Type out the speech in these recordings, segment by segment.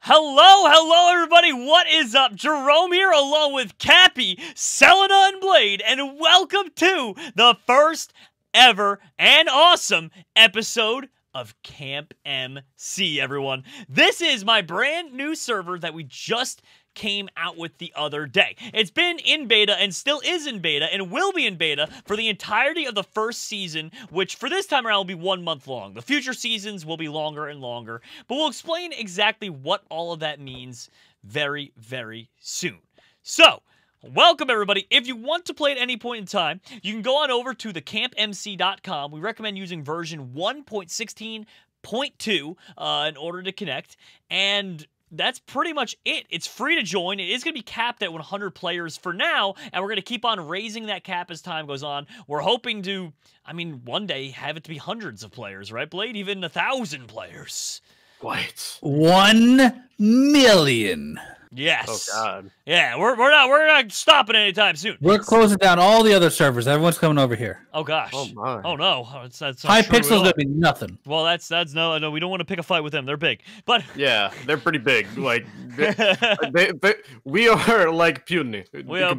Hello everybody, what is up? Jerome here along with Cappy, Selena, and Blade, and welcome to the first ever and awesome episode of Camp MC, everyone. This is my brand new server that we just came out with the other day. It's been in beta and still is in beta and will be in beta for the entirety of the first season, which for this time around will be 1 month long. The future seasons will be longer and longer, but we'll explain exactly what all of that means very, very soon. So, welcome everybody. If you want to play at any point in time, you can go on over to thecampmc.com. We recommend using version 1.16.2 in order to connect, and that's pretty much it. It's free to join. It is going to be capped at 100 players for now, and we're going to keep on raising that cap as time goes on. We're hoping to, I mean, one day have it to be hundreds of players, right, Blade? Even 1,000 players. What? 1 million. Yes. Oh God. Yeah, we're not stopping anytime soon. We're closing down all the other servers. Everyone's coming over here. Oh gosh. Oh my. Oh no. That's High sure Pixel's gonna be nothing. Well, that's no. We don't want to pick a fight with them. They're big, but yeah, they're pretty big. Like we are like puny. We are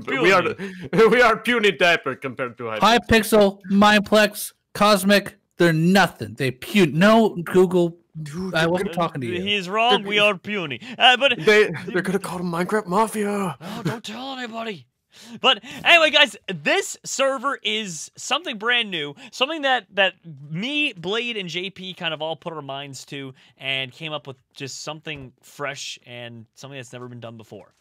puny diaper compared to High Pixel, Mineplex, Cosmic. They're nothing. They puny. No Google. Dude, I wasn't talking to you. He's wrong. We are puny. But they're gonna call him Minecraft Mafia. Oh, don't tell anybody. But anyway, guys, this server is something brand new, something that me, Blade, and JP kind of all put our minds to and came up with just something fresh and something that's never been done before.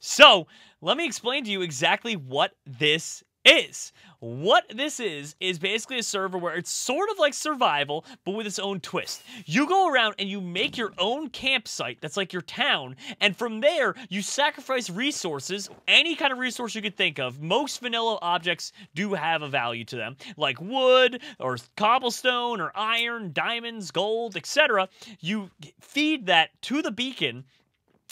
So let me explain to you exactly what this is. What this is basically a server where it's sort of like survival, but with its own twist. You go around and you make your own campsite that's like your town, and from there, you sacrifice resources, any kind of resource you could think of. Most vanilla objects do have a value to them, like wood, or cobblestone, or iron, diamonds, gold, etc. You feed that to the beacon,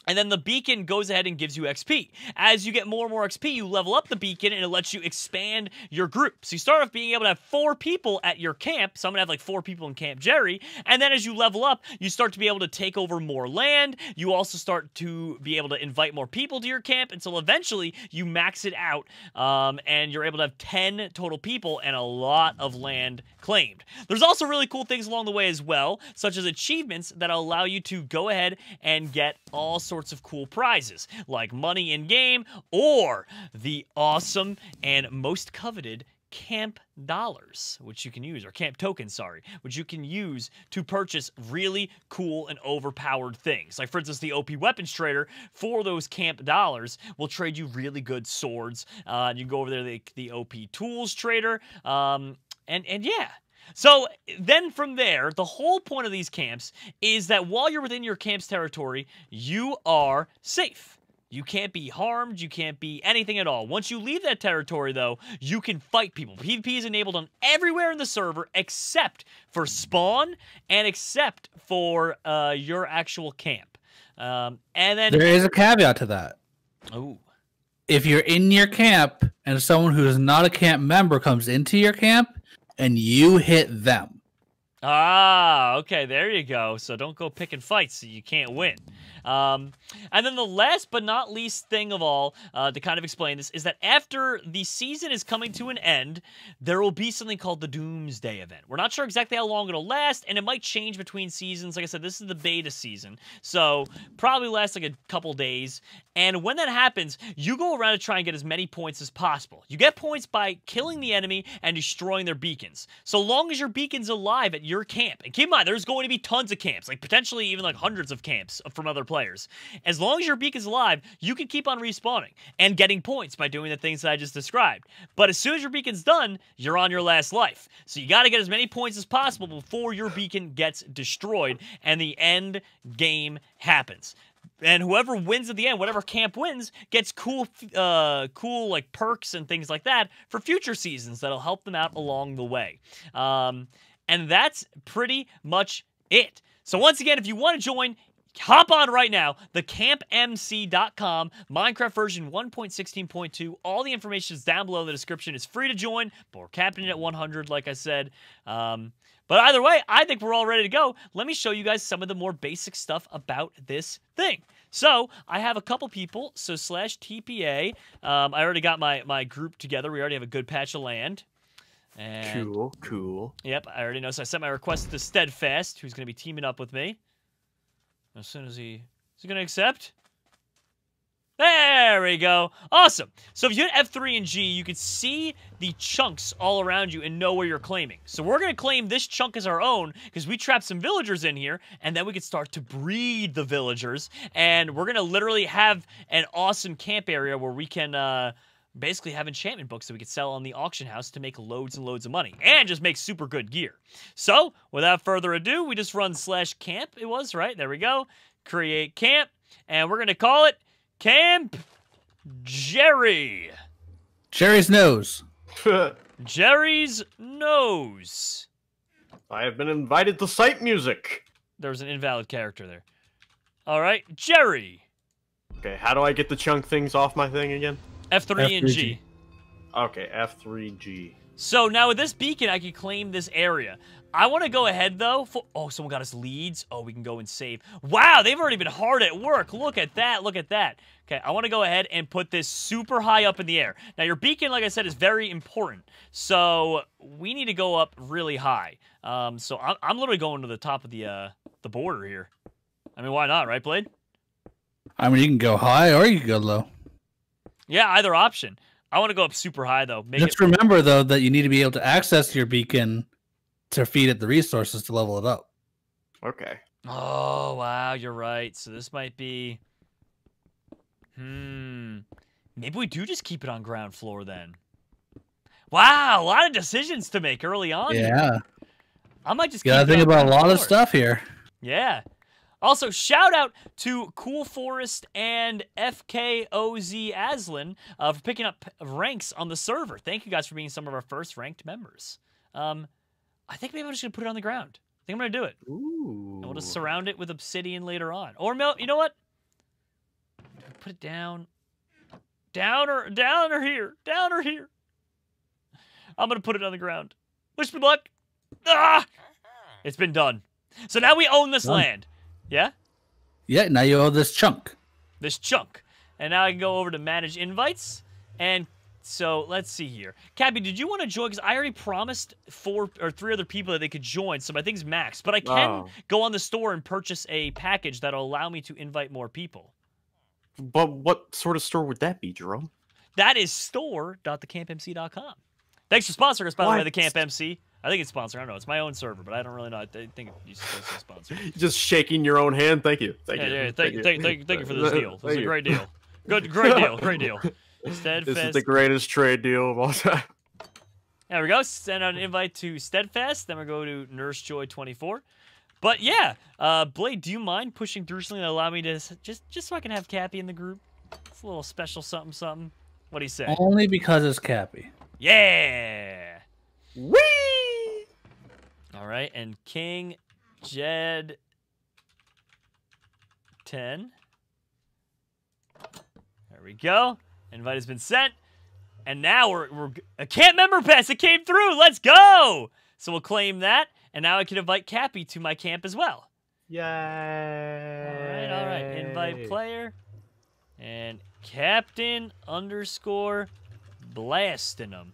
and then the beacon goes ahead and gives you XP. As you get more and more XP, you level up the beacon, and it lets you expand your group. So you start off being able to have 4 people at your camp. So I'm going to have like 4 people in Camp Jerry. And then as you level up, you start to be able to take over more land. You also start to be able to invite more people to your camp until eventually you max it out. And you're able to have 10 total people and a lot of land claimed. There's also really cool things along the way as well, such as achievements that allow you to go ahead and get all sorts of cool prizes, like money in game or the awesome and most coveted camp dollars, which you can use, or camp tokens, sorry, which you can use to purchase really cool and overpowered things. Like, for instance, the OP weapons trader for those camp dollars will trade you really good swords. You can go over there, the OP tools trader, and yeah. So then from there, the whole point of these camps is that while you're within your camp's territory, you are safe. You can't be harmed. You can't be anything at all. Once you leave that territory, though, you can fight people. PvP is enabled on everywhere in the server except for spawn and except for your actual camp. And then there is a caveat to that. Oh. If you're in your camp and someone who is not a camp member comes into your camp, and you hit them. Ah, okay, there you go. So don't go picking fights so you can't win. And then the last but not least thing of all to kind of explain this is that after the season is coming to an end, there will be something called the Doomsday event. We're not sure exactly how long it'll last, and it might change between seasons. Like I said, this is the beta season, so probably lasts like a couple days. And when that happens, you go around to try and get as many points as possible. You get points by killing the enemy and destroying their beacons. So long as your beacon's alive at your camp, and keep in mind, there's going to be tons of camps, like potentially even like hundreds of camps from other players. As long as your beacon's alive, you can keep on respawning and getting points by doing the things that I just described. But as soon as your beacon's done, you're on your last life. So you got to get as many points as possible before your beacon gets destroyed and the end game happens. And whoever wins at the end, whatever camp wins, gets cool like perks and things like that for future seasons that'll help them out along the way. And that's pretty much it. So once again, if you want to join, hop on right now, thecampmc.com, Minecraft version 1.16.2. All the information is down below in the description. It's free to join, but we're capping it at 100, like I said. But either way, I think we're all ready to go. Let me show you guys some of the more basic stuff about this thing. So I have a couple people, so /TPA. I already got my group together. We already have a good patch of land. And, cool. Yep, I already know. So I sent my request to Steadfast, who's going to be teaming up with me. As soon as is he going to accept? There we go. Awesome. So if you hit F3 and G, you can see the chunks all around you and know where you're claiming. So we're going to claim this chunk as our own because we trapped some villagers in here, and then we can start to breed the villagers. And we're going to literally have an awesome camp area where we can basically have enchantment books that we could sell on the auction house to make loads and loads of money and just make super good gear. So without further ado, we just run /camp. It was, right? There we go. Create camp, and we're going to call it Camp Jerry. Jerry's nose. Jerry's nose. I have been invited to site music. There was an invalid character there. All right, Jerry. Okay, how do I get the chunk things off my thing again? F3 and G. Okay, F3G. So now with this beacon, I can claim this area. I want to go ahead, though, for... Oh, someone got us leads. Oh, we can go and save. Wow, they've already been hard at work. Look at that. Look at that. Okay, I want to go ahead and put this super high up in the air. Now, your beacon, like I said, is very important. So we need to go up really high. So I'm literally going to the top of the border here. I mean, why not, right, Blade? I mean, you can go high or you can go low. Yeah, either option. I want to go up super high, though. Just remember, though, that you need to be able to access your beacon to feed it the resources to level it up. Okay. Oh, wow, you're right. So this might be... Maybe we do just keep it on ground floor, then. Wow, a lot of decisions to make early on. Yeah. I might just keep it on ground floor. You gotta think about a lot of stuff here. Yeah. Also, shout out to Cool Forest and FKOZ Aslan for picking up ranks on the server. Thank you guys for being some of our first ranked members. I think maybe I'm just going to put it on the ground. I think I'm going to do it. Ooh. And we'll just surround it with obsidian later on. Or, you know what? Put it down. Down or here. Down or here. I'm going to put it on the ground. Wish me luck. Ah! It's been done. So now we own this land. Yeah? Yeah, now you owe this chunk. This chunk. And now I can go over to manage invites. And so let's see here. Cappy, did you want to join? Because I already promised 4 or 3 other people that they could join. So my thing's max. But I can go on the store and purchase a package that'll allow me to invite more people. But what sort of store would that be, Jerome? That is store.thecampmc.com. Thanks for sponsoring us, by the way, the Camp MC. I think it's sponsored. I don't know. It's my own server, but I don't really know. I think it's supposed to sponsor. Just shaking your own hand. Thank you. Thank you. Thank you for this deal. This is a great deal. Good, great deal. Great deal. Steadfast. This is the greatest trade deal of all time. There we go. Send out an invite to Steadfast. Then we go to Nurse Joy 24. But yeah, Blade, do you mind pushing through something that allow me to just so I can have Cappy in the group? It's a little special something something. What do you say? Only because it's Cappy. Yeah. Whee! All right, and King Jed 10. There we go. Invite has been sent. And now we're a camp member pass. It came through. Let's go. So we'll claim that. And now I can invite Cappy to my camp as well. Yay. All right, invite player. And Captain_Blastinum.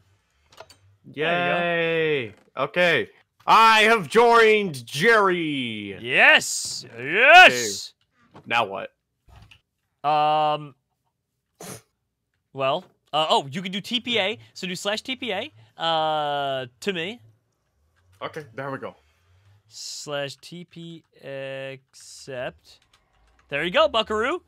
Yay. There you go. Okay. I have joined Jerry. Yes. Yes. Okay. Now what? Well, oh, you can do TPA. So do /TPA to me. Okay, there we go. /TP accept. There you go, Buckaroo.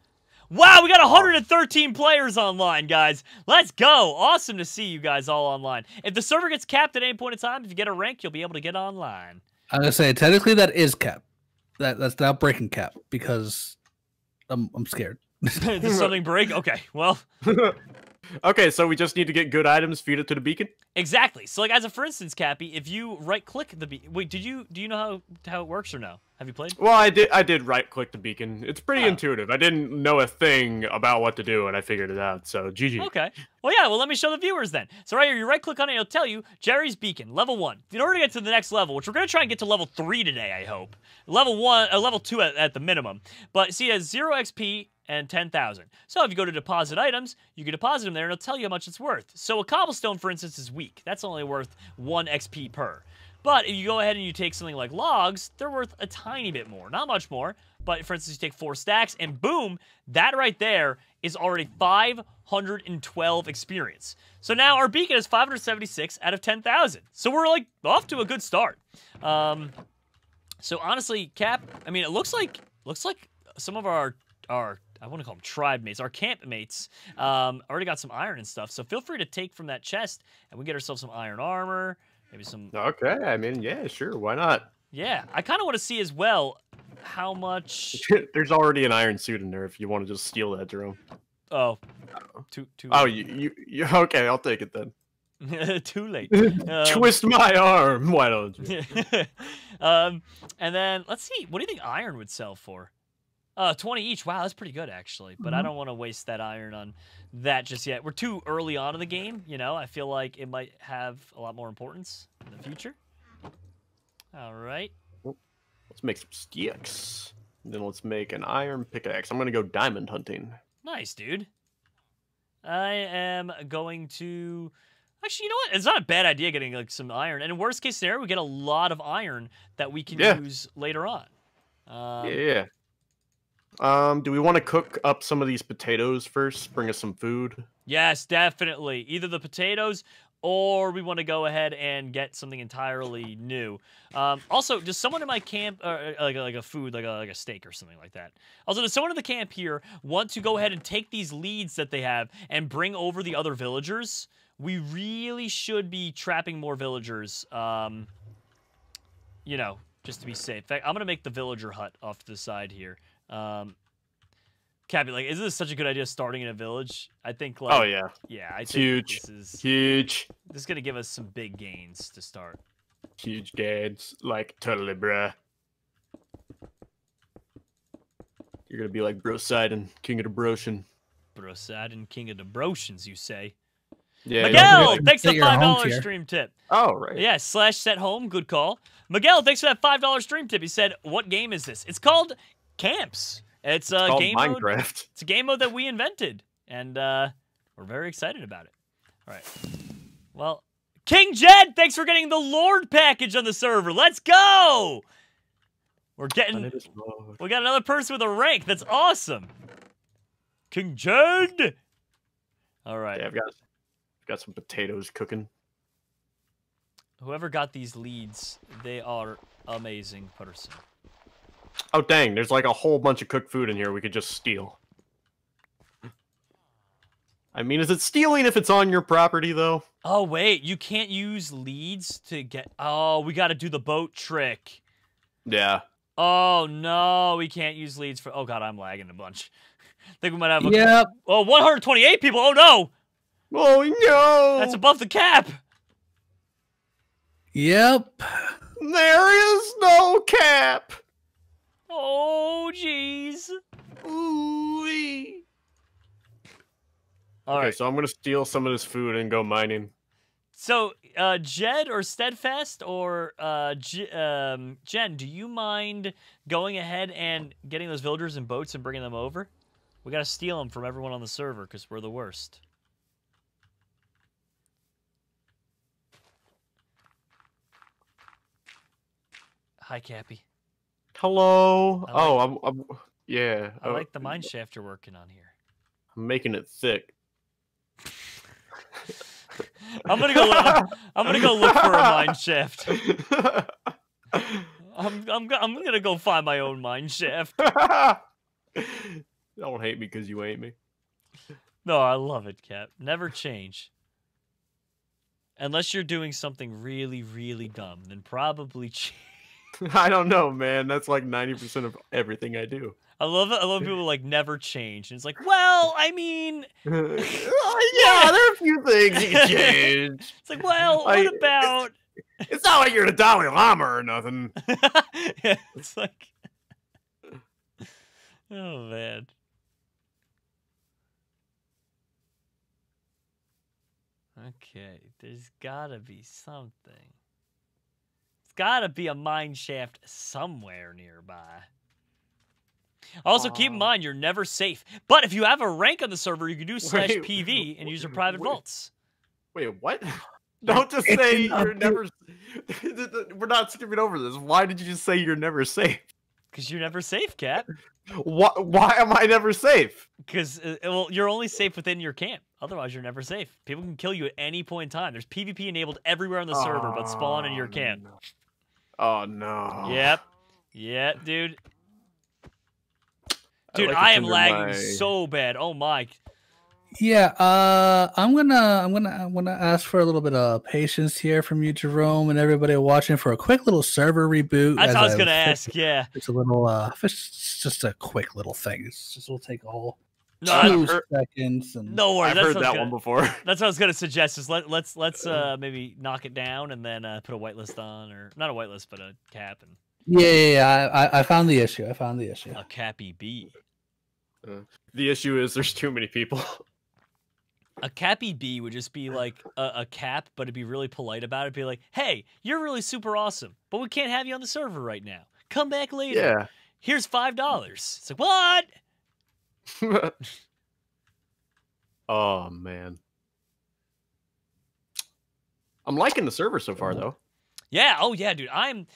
Wow, we got 113 players online, guys. Let's go. Awesome to see you guys all online. If the server gets capped at any point in time, if you get a rank, you'll be able to get online. I'm going to say, technically, that is cap. That's not breaking cap, because I'm scared. Does something break? Okay, well. Okay, so we just need to get good items, feed it to the beacon? Exactly. So, like, as a for instance, Cappy, if you right-click the beacon... Wait, do you know how it works or no? Have you played? Well, I did right-click the beacon. It's pretty intuitive. I didn't know a thing about what to do, and I figured it out, so GG. Okay. Well, yeah, well, let me show the viewers then. So right here, you right-click on it, it'll tell you, Jerry's beacon, level 1. In order to get to the next level, which we're going to try and get to level 3 today, I hope. Level 1, level 2 at the minimum. But see, it has 0 XP... and 10,000. So if you go to deposit items, you can deposit them there and it'll tell you how much it's worth. So a cobblestone, for instance, is weak. That's only worth 1 XP per. But if you go ahead and you take something like logs, they're worth a tiny bit more. Not much more, but for instance, you take 4 stacks and boom, that right there is already 512 experience. So now our beacon is 576 out of 10,000. So we're like off to a good start. So honestly, Cap, I mean, it looks like some of our I want to call them tribe mates, our camp mates, already got some iron and stuff. So feel free to take from that chest, and we get ourselves some iron armor, maybe some... Okay, I mean, yeah, sure, why not? Yeah, I kind of want to see as well how much... There's already an iron suit in there if you want to just steal that, Jerome. Oh, too late. Oh, you okay, I'll take it then. Too late. Twist my arm, why don't you? And then, let's see, what do you think iron would sell for? 20 each. Wow, that's pretty good, actually. But I don't want to waste that iron on that just yet. We're too early on in the game, you know? I feel like it might have a lot more importance in the future. All right. Let's make some sticks. Then let's make an iron pickaxe. I'm going to go diamond hunting. Nice, dude. I am going to... Actually, you know what? It's not a bad idea getting like some iron. And in worst case scenario, we get a lot of iron that we can use later on. Yeah. Do we want to cook up some of these potatoes first? Bring us some food? Yes, definitely. Either the potatoes or we want to go ahead and get something entirely new. Also, does someone in my camp, like a steak or something like that? Also, does someone in the camp here want to go ahead and take these leads that they have and bring over the other villagers? We really should be trapping more villagers, you know, just to be safe. In fact, I'm going to make the villager hut off to the side here. Cappy, like, isn't this such a good idea starting in a village? I think, like, oh, yeah. Yeah, I think huge. This is huge. This is going to give us some big gains to start. Huge gains, like, totally, bruh. You're going to be like Brosidon, king of the Broshin. Brosidon, king of the Broshins, you say? Yeah, Miguel, thanks for the $5 stream tip. Oh, right. Yeah, /set home, good call. Miguel, thanks for that $5 stream tip. He said, what game is this? It's called... Camps. It's a game Minecraft. Mode. It's a game mode that we invented, and we're very excited about it. All right. Well, King Jed, thanks for getting the Lord package on the server. Let's go. We're getting. We got another person with a rank. That's awesome. King Jed. All right. Yeah, I've got some potatoes cooking. Whoever got these leads, they are amazing person. Oh, dang, there's like a whole bunch of cooked food in here we could just steal. I mean, is it stealing if it's on your property, though? Oh, wait, you can't use leads to get... Oh, we got to do the boat trick. Yeah. Oh, no, we can't use leads for... Oh, God, I'm lagging a bunch. I think we might have... Yep. Oh, 128 people, oh, no! Oh, no! That's above the cap! Yep. There is no cap! Oh, jeez. Ooh-wee. All right. Okay, so I'm going to steal some of this food and go mining. So, Jed or Steadfast or Jen, do you mind going ahead and getting those villagers in boats and bringing them over? We got to steal them from everyone on the server because we're the worst. Hi, Cappy. Hello. Like, oh, I'm yeah. I like the mine shaft you're working on here. I'm making it thick. I'm gonna go look for a mine shaft. I'm gonna go find my own mine shaft. Don't hate me because you hate me. No, I love it, Cap. Never change. Unless you're doing something really, really dumb, then probably change. I don't know, man. That's like 90% of everything I do. I love it. I love people like never change. And it's like, well, I mean, yeah, there are a few things you can change. It's like, well, like, what about? It's not like you're the Dalai Lama or nothing. Yeah, it's like, oh man. Okay, there's gotta be something. It's gotta be a mine shaft somewhere nearby. Also, keep in mind, you're never safe. But if you have a rank on the server, you can do /PV and use your private vaults. Wait, what? Don't just say you're never... We're not skipping over this. Why did you just say you're never safe? Because you're never safe, Cap. Why am I never safe? Because well, you're only safe within your camp. Otherwise, you're never safe. People can kill you at any point in time. There's PvP enabled everywhere on the server, but spawn in your camp. No. Oh, no. Yep. Yeah, dude. Dude, I am lagging so bad. Oh my. Yeah, I'm gonna ask for a little bit of patience here from you, Jerome, and everybody watching for a quick little server reboot. I was gonna ask. Yeah, it's a little it's just a quick little thing. It's just will take a whole 2 seconds. And no worries, I've heard that one before. That's what I was gonna suggest. Is let's maybe knock it down and then put a whitelist on, or not a whitelist, but a cap and. Yeah, yeah, yeah. I found the issue. I found the issue. A Cappy B. The issue is there's too many people. A Cappy B would just be like a cap, but it'd be really polite about it. It'd be like, hey, you're really super awesome, but we can't have you on the server right now. Come back later. Yeah. Here's $5. It's like, what? Oh, man. I'm liking the server so far, though. Yeah. Oh, yeah, dude. I'm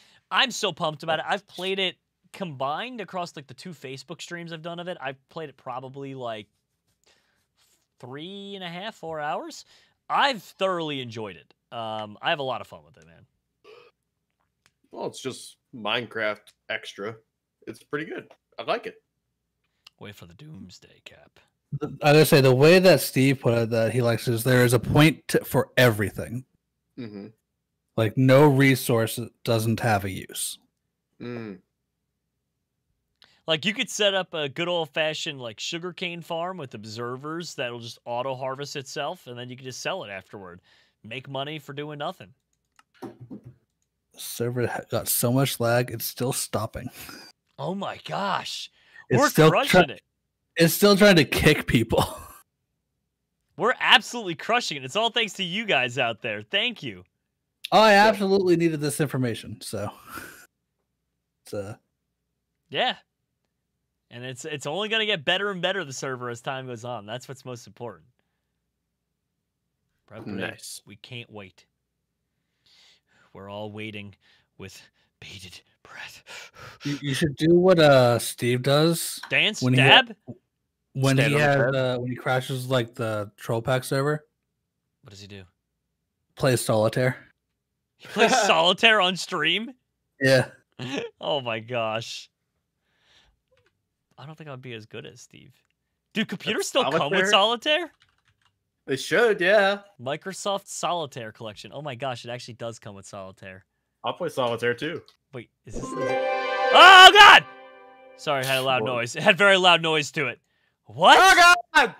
so pumped about it. I've played it combined across like the 2 Facebook streams I've done of it. I've played it probably like 3.5, 4 hours. I've thoroughly enjoyed it. I have a lot of fun with it, man. Well, it's just Minecraft extra. It's pretty good. I like it. Wait for the doomsday, Cap. I gotta say, the way that Steve put it, that he likes, is there is a point for everything. Mm-hmm. Like, no resource doesn't have a use. Mm. Like, you could set up a good old-fashioned, like, sugarcane farm with observers that'll just auto-harvest itself, and then you can just sell it afterward. Make money for doing nothing. The server got so much lag, it's still stopping. Oh, my gosh. We're crushing it. It's still trying to kick people. We're absolutely crushing it. It's all thanks to you guys out there. Thank you. Oh, I absolutely needed this information, so it's yeah, and it's only gonna get better and better, the server, as time goes on. That's what's most important. Probably. Nice. We can't wait. We're all waiting with bated breath. You should do what Steve does. Dance, when dab. When he crashes like the troll pack server. What does he do? Plays solitaire. He plays solitaire on stream? Yeah. Oh my gosh. I don't think I'd be as good as Steve. Do computers still come with solitaire? They should, yeah. Microsoft Solitaire Collection. Oh my gosh, it actually does come with solitaire. I'll play solitaire too. Wait, is this... Oh God! Sorry, it had a loud noise. It had very loud noise to it. What? Oh God!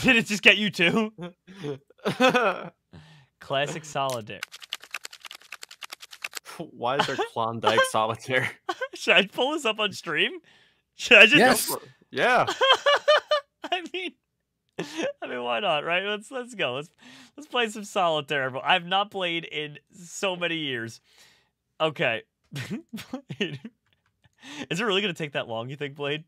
Did it just get you too? Classic solitaire. Why is there Klondike solitaire? Should I pull this up on stream? Should I just? Yes. Yeah. I mean, why not? Right? Let's go. Let's play some solitaire. I've not played in so many years. Okay. Is it really gonna take that long? You think, Blade?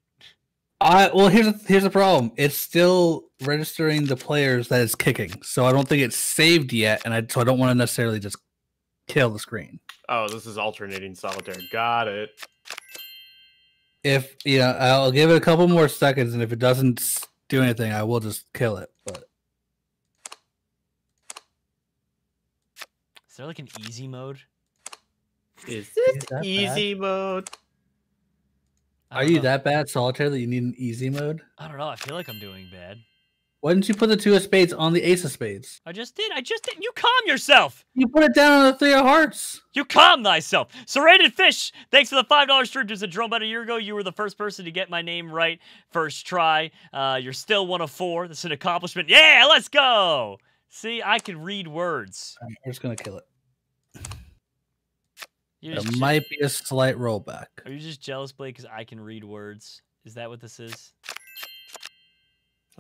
Well, here's the problem. It's still registering the players that it's kicking, so I don't think it's saved yet, and so I don't want to necessarily just kill the screen. Oh, this is alternating solitaire. Got it. If, you know, I'll give it a couple more seconds, and if it doesn't do anything, I will just kill it. But is there like an easy mode? Is it easy mode? Are you that bad solitaire that you need an easy mode? I don't know. I feel like I'm doing bad. Why didn't you put the 2 of spades on the ace of spades? I just did. I just did. You calm yourself. You put it down on the 3 of hearts. You calm thyself. Serrated Fish, thanks for the $5 stream. Just a drone about a year ago. You were the first person to get my name right first try. You're still 1 of 4. That's an accomplishment. Yeah, let's go. See, I can read words. Right, we're just going to kill it. It might be a slight rollback. Are you just jealous, Blade, because I can read words? Is that what this is?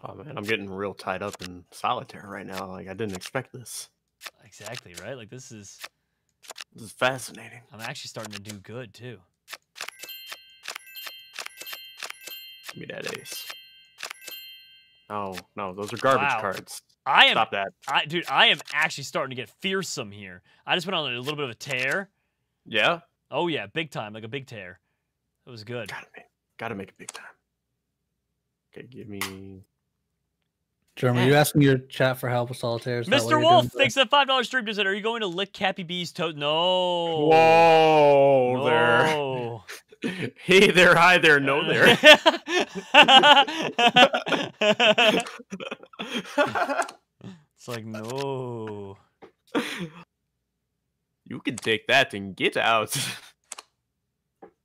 Oh, man, I'm getting real tied up in solitaire right now. Like, I didn't expect this. Exactly, right? Like, this is fascinating. I'm actually starting to do good, too. Give me that ace. Oh, no, those are garbage cards. Stop that. Dude, I am actually starting to get fearsome here. I just went on a little bit of a tear. Yeah? Oh, yeah, big time, like a big tear. It was good. Gotta make it big time. Okay, give me... Jeremy, are you asking your chat for help with solitaire? Mr. Wolf, thanks for the $5 stream. Are you going to lick Cappy B's toe? No. Whoa. No. There. Hey there, hi there, no there. It's like, no. You can take that and get out.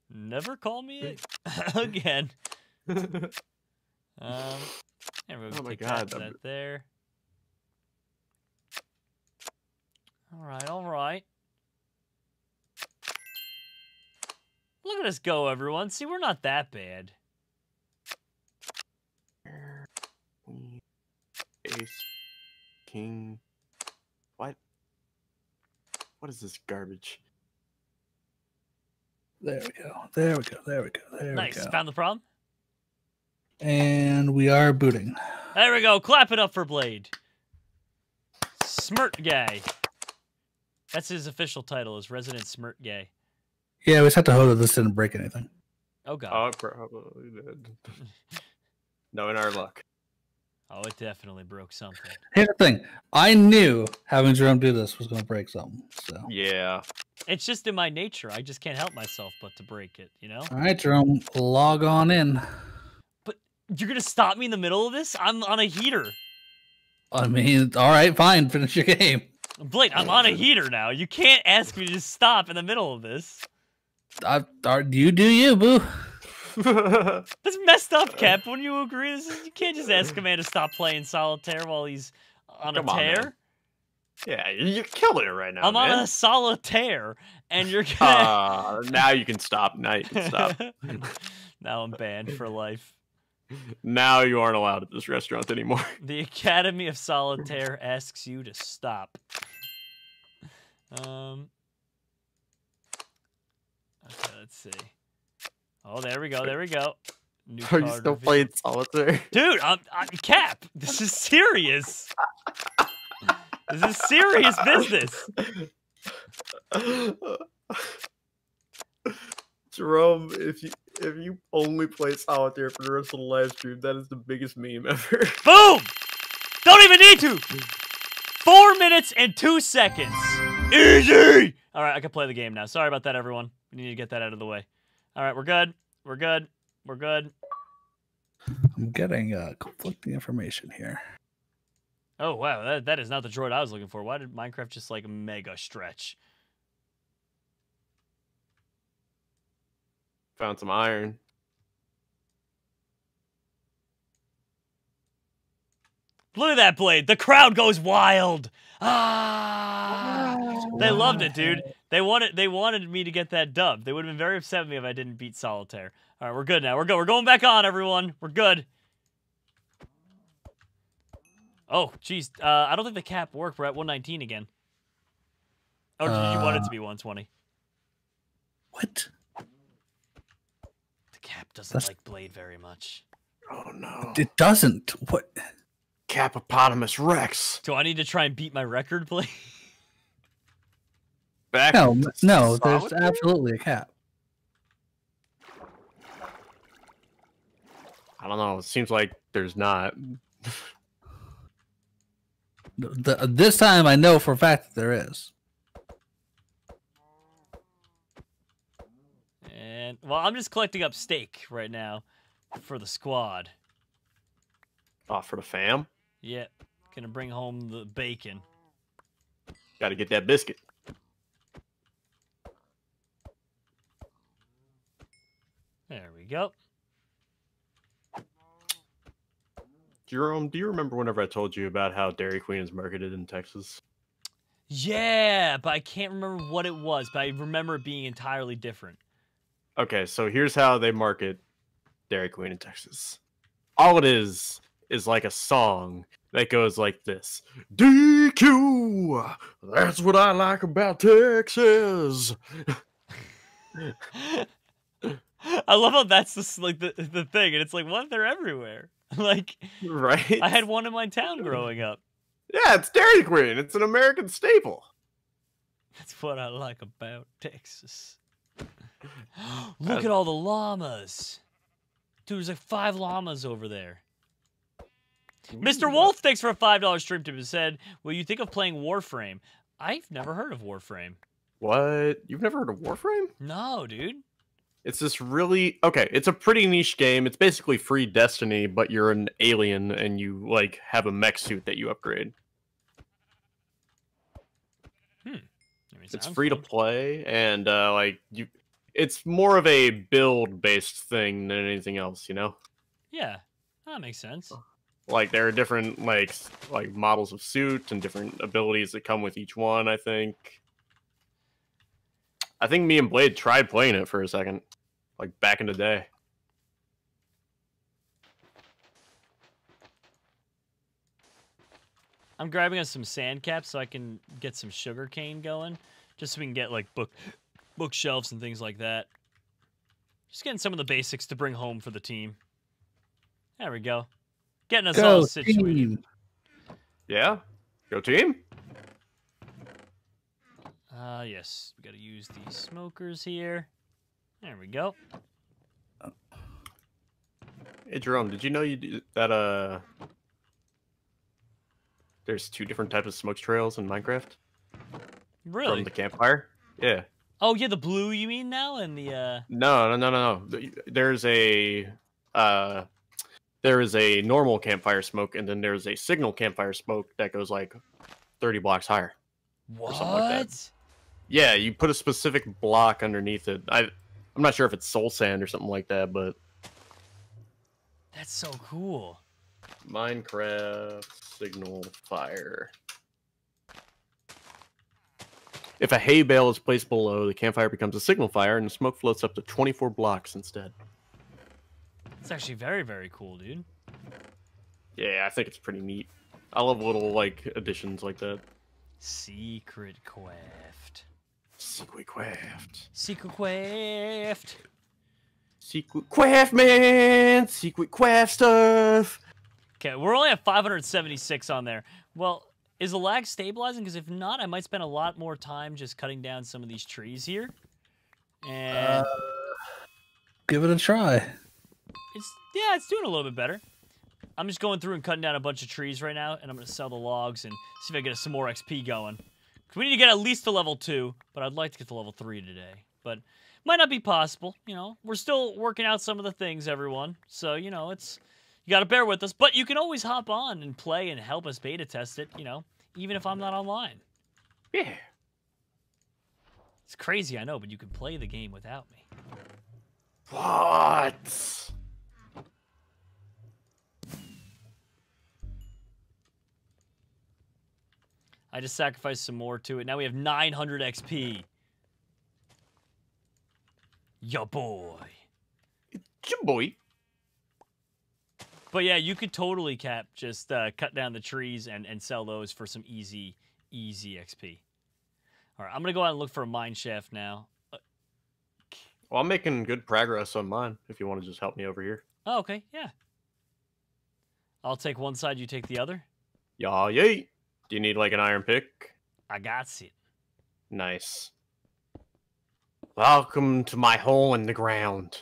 Never call me it again. Oh my God! That there. All right, all right. Look at us go, everyone. See, we're not that bad. Ace, king. What? What is this garbage? There we go. There we go. There we go. There nice. We go. Found the problem. And we are booting. There we go. Clap it up for Blade. Smirt guy. That's his official title, is Resident Smirt guy. Yeah, we just have to hope that this didn't break anything. Oh, God. Oh, it probably did. No, in our luck. Oh, it definitely broke something. Here's the thing. I knew having Jerome do this was going to break something. So. Yeah. It's just in my nature. I just can't help myself but to break it, you know? All right, Jerome. Log on in. You're going to stop me in the middle of this? I'm on a heater. I mean, all right, fine. Finish your game. Blade, I'm on a heater now. You can't ask me to just stop in the middle of this. You do you, boo. That's messed up, Cap. Wouldn't you agree? You can't just ask a man to stop playing solitaire while he's on a tear. Yeah, you're killing it right now, man. I'm on a solitaire, and you're going now you can stop. Now you can stop. Now I'm banned for life. Now you aren't allowed at this restaurant anymore. The Academy of Solitaire asks you to stop. Okay, let's see. Oh, there we go. There we go. New card. Are you still playing solitaire? Dude, I'm Cap. This is serious. This is serious business. Jerome, if you only play solitaire for the rest of the live stream, that is the biggest meme ever. Boom! Don't even need to! 4 minutes and 2 seconds. Easy! All right, I can play the game now. Sorry about that, everyone. We need to get that out of the way. All right, we're good. We're good. We're good. I'm getting conflicting information here. Oh, wow. That is not the droid I was looking for. Why did Minecraft just, like, mega stretch? Found some iron. Look at that, Blade. The crowd goes wild. Ah, they loved it, dude. They wanted me to get that dub. They would have been very upset with me if I didn't beat solitaire. All right, we're good now. We're good. We're going back on, everyone. We're good. Oh, jeez. I don't think the cap worked. We're at 119 again. Or did you want it to be 120? What? Cap doesn't like Blade very much. Oh, no. It doesn't. What? Capopotamus Rex. Do I need to try and beat my record, Blade? Back no, there's absolutely a cap. I don't know. It seems like there's not. This time I know for a fact that there is. And, well, I'm just collecting up steak right now for the squad. Oh, for the fam? Yep. Gonna bring home the bacon. Gotta get that biscuit. There we go. Jerome, do you remember whenever I told you about how Dairy Queen is marketed in Texas? Yeah, but I can't remember what it was, but I remember it being entirely different. Okay, so here's how they market Dairy Queen in Texas. All it is like a song that goes like this. DQ! That's what I like about Texas! I love how that's the thing, and it's like, what? They're everywhere. Like, right? I had one in my town growing up. Yeah, it's Dairy Queen. It's an American staple. That's what I like about Texas. Look at all the llamas. Dude, there's like 5 llamas over there. Ooh. Mr. Wolf, thanks for a $5 stream tip. He said, will you think of playing Warframe? I've never heard of Warframe. What? You've never heard of Warframe? No, dude. It's this really... Okay, it's a pretty niche game. It's basically free Destiny, but you're an alien and you, like, have a mech suit that you upgrade. Hmm. I mean, it's free to play, and, like, you... It's more of a build-based thing than anything else, you know? Yeah, that makes sense. Like, there are different, like models of suit and different abilities that come with each one, I think. I think me and Blade tried playing it for a second, like back in the day. I'm grabbing us some sand caps so I can get some sugar cane going, just so we can get like bookshelves and things like that. Just getting some of the basics to bring home for the team. There we go. Getting us all situated. Team. Yeah, go team. Yes, we gotta use these smokers here. There we go. Hey, Jerome, did you know that there's 2 different types of smoke trails in Minecraft? Really? From the campfire? Yeah. Oh, yeah, the blue you mean now? And the, No. There is a normal campfire smoke, and then there's a signal campfire smoke that goes, like, 30 blocks higher. What? Or something like that. Yeah, you put a specific block underneath it. I'm not sure if it's soul sand or something like that, but... That's so cool. Minecraft signal fire. If a hay bale is placed below, the campfire becomes a signal fire, and the smoke floats up to 24 blocks instead. It's actually very, very cool, dude. Yeah, I think it's pretty neat. I love little, like, additions like that. Secret craft. Secret craft. Secret craft. Secret craft, man. Secret craft stuff. Okay, we're only at 576 on there. Well, is the lag stabilizing? Because if not, I might spend a lot more time just cutting down some of these trees here. And give it a try. It's doing a little bit better. I'm just going through and cutting down a bunch of trees right now, and I'm going to sell the logs and see if I get some more XP going. Because we need to get at least to level 2, but I'd like to get to level 3 today. But might not be possible, you know. We're still working out some of the things, everyone. So, you know, it's... You gotta bear with us. But you can always hop on and play and help us beta test it, you know, even if I'm not online. Yeah. It's crazy, I know, but you can play the game without me. What? I just sacrificed some more to it. Now we have 900 XP. Ya boy. Ya boy. But yeah, you could totally just cut down the trees and sell those for some easy XP. All right, I'm going to go out and look for a mine shaft now. Well, I'm making good progress on mine, if you want to just help me over here. Oh, okay, yeah. I'll take one side, you take the other. Yaw, yay. Do you need, like, an iron pick? I got it. Nice. Welcome to my hole in the ground.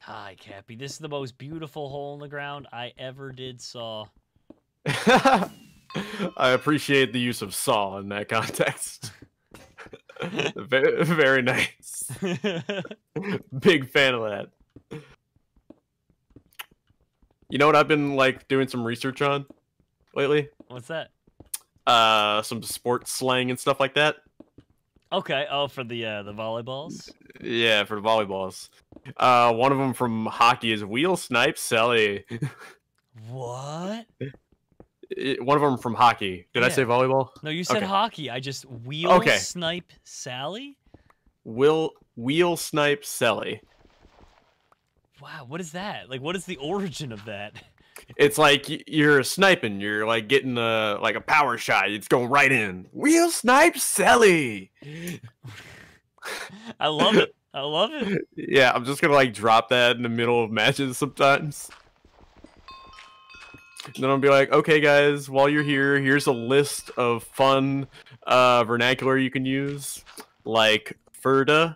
Hi, Cappy. This is the most beautiful hole in the ground I ever did saw. I appreciate the use of saw in that context. Very, very nice. Big fan of that. You know what I've been, like, doing some research on? lately. What's that? Some sports slang and stuff like that. Okay. Oh, for the volleyballs? Yeah, for the volleyballs. One of them from hockey is wheel snipe Sally. What? One of them from hockey. Did I say volleyball? No, you said hockey. I just wheel snipe Sally? Wheel snipe Sally. Wow, what is that? Like, what is the origin of that? It's like you're sniping. You're like getting a like a power shot. It's going right in. Wheel snipe Sally. I love it. I love it. Yeah, I'm just gonna like drop that in the middle of matches sometimes. And then I'll be like, okay, guys, while you're here, here's a list of fun vernacular you can use, like Ferda.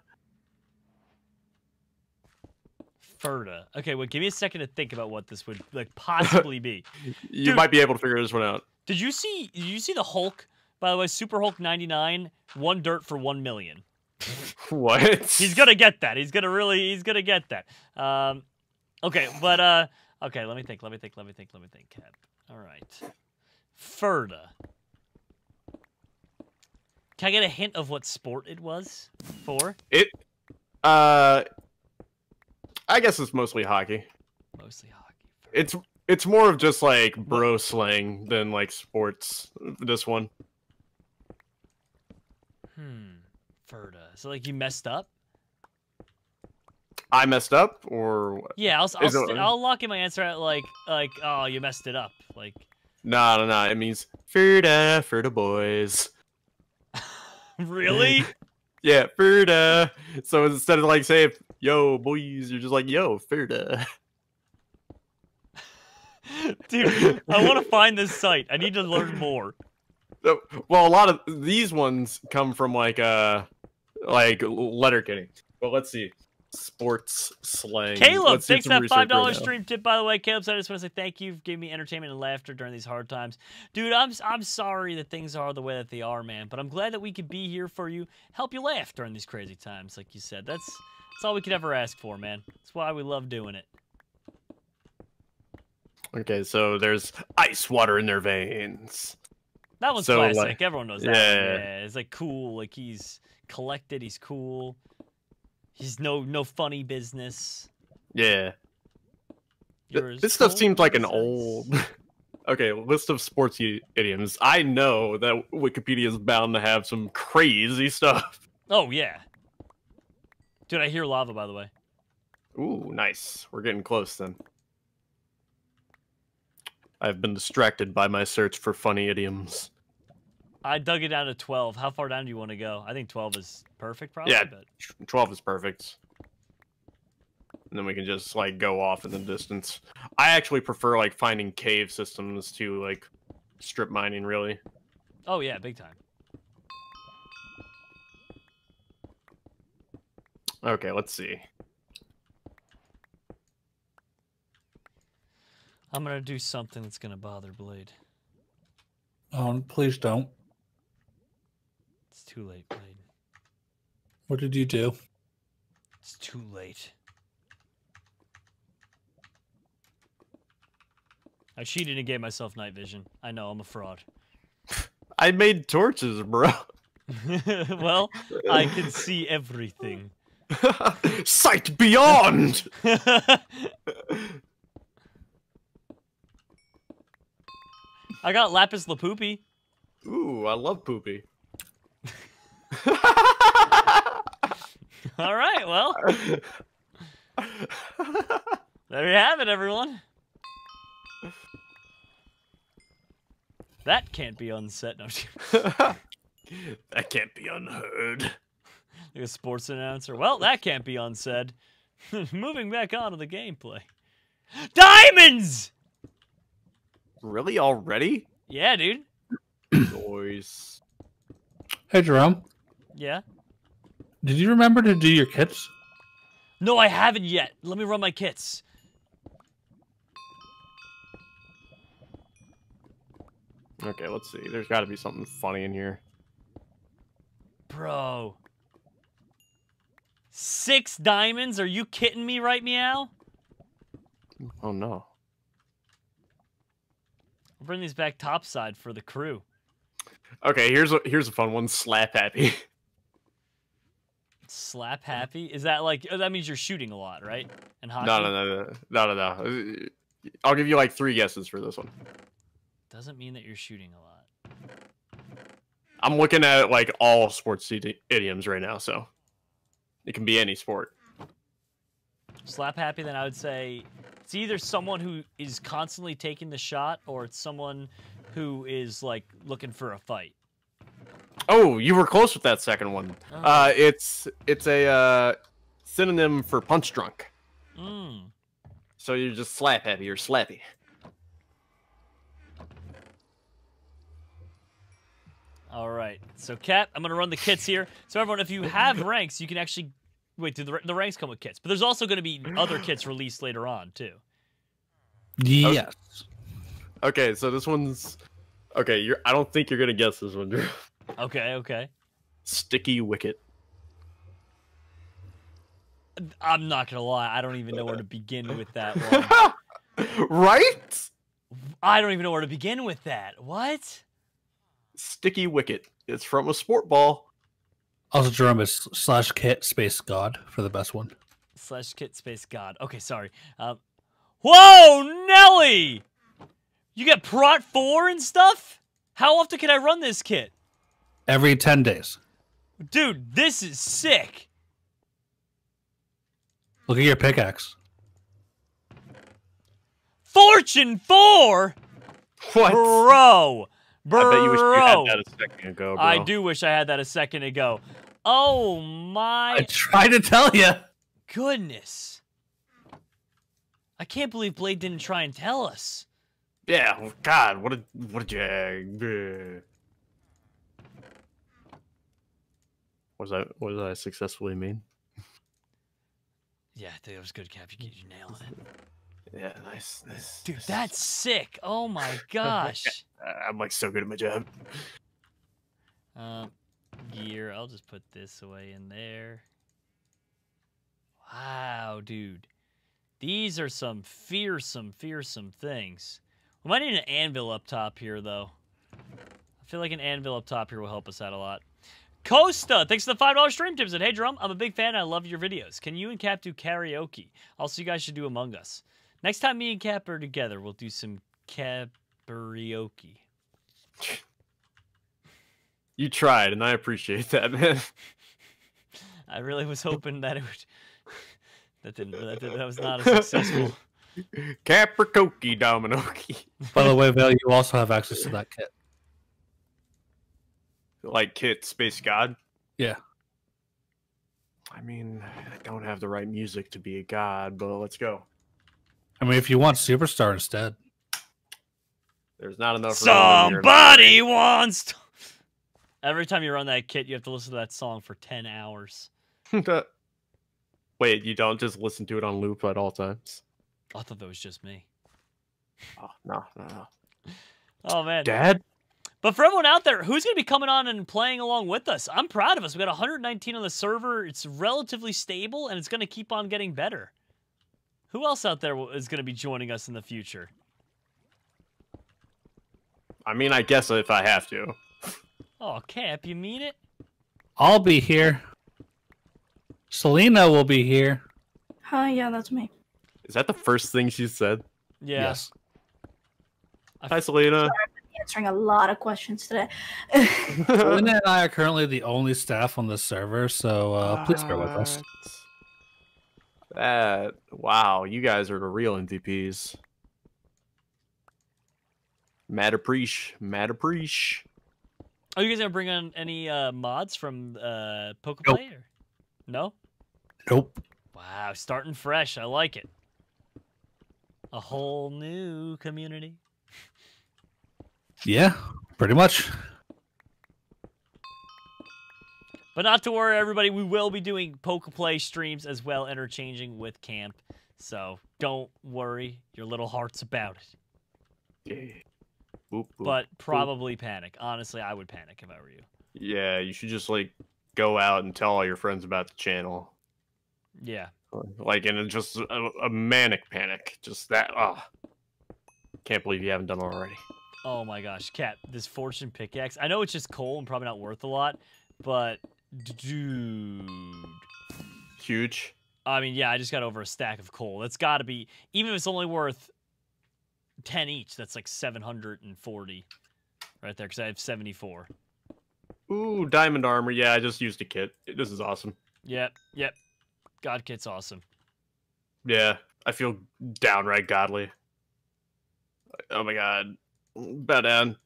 Ferda. Okay, well, give me a second to think about what this would like possibly be. You Dude, might be able to figure this one out. Did you see the Hulk? By the way, Super Hulk 99, one dirt for 1 million. What? He's gonna get that. He's gonna get that. Okay, but okay, let me think, Cap. All right. Ferda. Can I get a hint of what sport it was for? I guess it's mostly hockey. Mostly hockey. It's more of just like bro slang than like sports. This one. Ferda. So like you messed up. I messed up, or what? Yeah, I'll lock in my answer at like oh, you messed it up, like. No. It means Ferda, Ferda boys. Really? Yeah, Ferda. So instead of like saying, yo, boys, you're just like, yo, Ferda. Dude, I want to find this site. I need to learn more. Well, a lot of these ones come from like Letterkenny. Well, let's see. Sports slang. Caleb, thanks for that $5 right stream tip, by the way. Caleb, so I just want to say thank you for giving me entertainment and laughter during these hard times. Dude, I'm sorry that things are the way that they are, man, but I'm glad that we could be here for you, help you laugh during these crazy times, like you said. That's all we could ever ask for, man. That's why we love doing it. Okay, so there's ice water in their veins. That one's so, classic. Like, everyone knows that. Yeah, it's like cool. Like he's collected. He's cool. He's no funny business. Yeah. This stuff seems like an old... Okay, list of sports idioms. I know that Wikipedia is bound to have some crazy stuff. Oh, yeah. Dude, I hear lava, by the way. Ooh, nice. We're getting close, then. I've been distracted by my search for funny idioms. I dug it down to 12. How far down do you want to go? I think 12 is perfect, probably. Yeah, but... 12 is perfect. And then we can just, like, go off in the distance. I actually prefer, like, finding cave systems to, like, strip mining, really. Oh, yeah, big time. Okay, let's see. I'm going to do something that's going to bother Blade. Please don't. It's too late, Blade. What did you do? It's too late. I cheated and gave myself night vision. I know, I'm a fraud. I made torches, bro. Well, I can see everything. Sight beyond! I got Lapis Lapoopy. Ooh, I love poopy. All right, well. There you have it, everyone. That can't be unset. No, that can't be unheard. Like a sports announcer. Well, that can't be unsaid. Moving back on to the gameplay. Diamonds! Really? Already? Yeah, dude. Boys. Hey, Jerome. Yeah? Did you remember to do your kits? No, I haven't yet. Let me run my kits. Okay, let's see. There's got to be something funny in here. Bro. 6 diamonds? Are you kidding me right meow? Oh, no. We'll bring these back topside for the crew. Okay, here's a fun one. Slap Happy. Slap Happy? Is that like, oh, that means you're shooting a lot, right? And hockey? No. I'll give you like 3 guesses for this one. Doesn't mean that you're shooting a lot. I'm looking at like all sports idioms right now, so it can be any sport. Slap Happy, then I would say it's either someone who is constantly taking the shot or it's someone who is like looking for a fight. Oh, you were close with that second one. Oh. It's a synonym for punch drunk. Mm. So you're just slap happy or slappy. All right. So, Cap, I'm going to run the kits here. So, everyone, if you have ranks, you can actually... Wait, do the ranks come with kits? But there's also going to be other kits released later on, too. Yes. Okay, so this one's... Okay, I don't think you're going to guess this one, Drew. Okay, okay. Sticky Wicket. I'm not going to lie. I don't even know where to begin with that one. Right? I don't even know where to begin with that. What? Sticky Wicket. It's from a sport ball. Also, Jerome is /kit-god for the best one. /kit-god. Okay, sorry. Whoa, Nelly! You get Prot 4 and stuff? How often can I run this kit? Every 10 days. Dude, this is sick. Look at your pickaxe. Fortune 4? What? Bro. I bet you wish you had that a second ago, bro. I do wish I had that a second ago. Oh, my... I tried to tell you. Goodness. I can't believe Blade didn't try and tell us. Yeah, well, God, what did you... What did I successfully mean? Yeah, I think that was good, Cap. You nailed it. Yeah, nice. Dude, that's sick. Oh my gosh. I'm like so good at my job. Gear. I'll just put this away in there. Wow, dude. These are some fearsome things. We might need an anvil up top here, though. I feel like an anvil up top here will help us out a lot. Costa, thanks for the $5 stream tips. And hey, Jerome, I'm a big fan. I love your videos. Can you and Cap do karaoke? Also, you guys should do Among Us. Next time me and Cap are together, we'll do some karaoke. You tried, and I appreciate that, man. I really was hoping that it would... That was not a successful... Capricoke Dominoki. By the way, Val, you also have access to that kit. Like kit Space God? Yeah. I mean, I don't have the right music to be a god, but let's go. I mean, if you want Superstar instead. There's not enough. Somebody wants to... Every time you run that kit, you have to listen to that song for 10 hours. Wait, you don't just listen to it on loop at all times? I thought that was just me. Oh, no. Oh, man. Dad? But for everyone out there, who's going to be coming on and playing along with us? I'm proud of us. We got 119 on the server. It's relatively stable, and it's going to keep on getting better. Who else out there is going to be joining us in the future? I mean, I guess if I have to. Oh, Cap, you mean it? I'll be here. Selena will be here. Hi, yeah, that's me. Is that the first thing she said? Yeah. Yes. Hi, Selena. Sorry, I've been answering a lot of questions today. Selena and I are currently the only staff on the server, so please bear with us. Wow, you guys are the real MVPs. Mad appreciate. Are you guys gonna bring on any mods from Pokeplay? Nope. No? Nope. Wow, starting fresh. I like it. A whole new community. Yeah, pretty much. But not to worry, everybody. We will be doing Pokeplay streams as well, interchanging with Camp. So don't worry your little hearts about it. Yeah. Oop, oop, but probably oop. Panic. Honestly, I would panic if I were you. Yeah, you should just, like, go out and tell all your friends about the channel. Yeah. Like, and just a manic panic. Just that. Oh. Can't believe you haven't done it already. Oh my gosh, Cap, this fortune pickaxe. I know it's just coal and probably not worth a lot, but dude. Huge. I mean, yeah, I just got over a stack of coal. That's got to be, even if it's only worth 10 each, that's like 740 right there, because I have 74. Ooh, diamond armor. Yeah, I just used a kit. This is awesome. Yep, yep. God kit's awesome. Yeah, I feel downright godly. Oh my god. Bow down.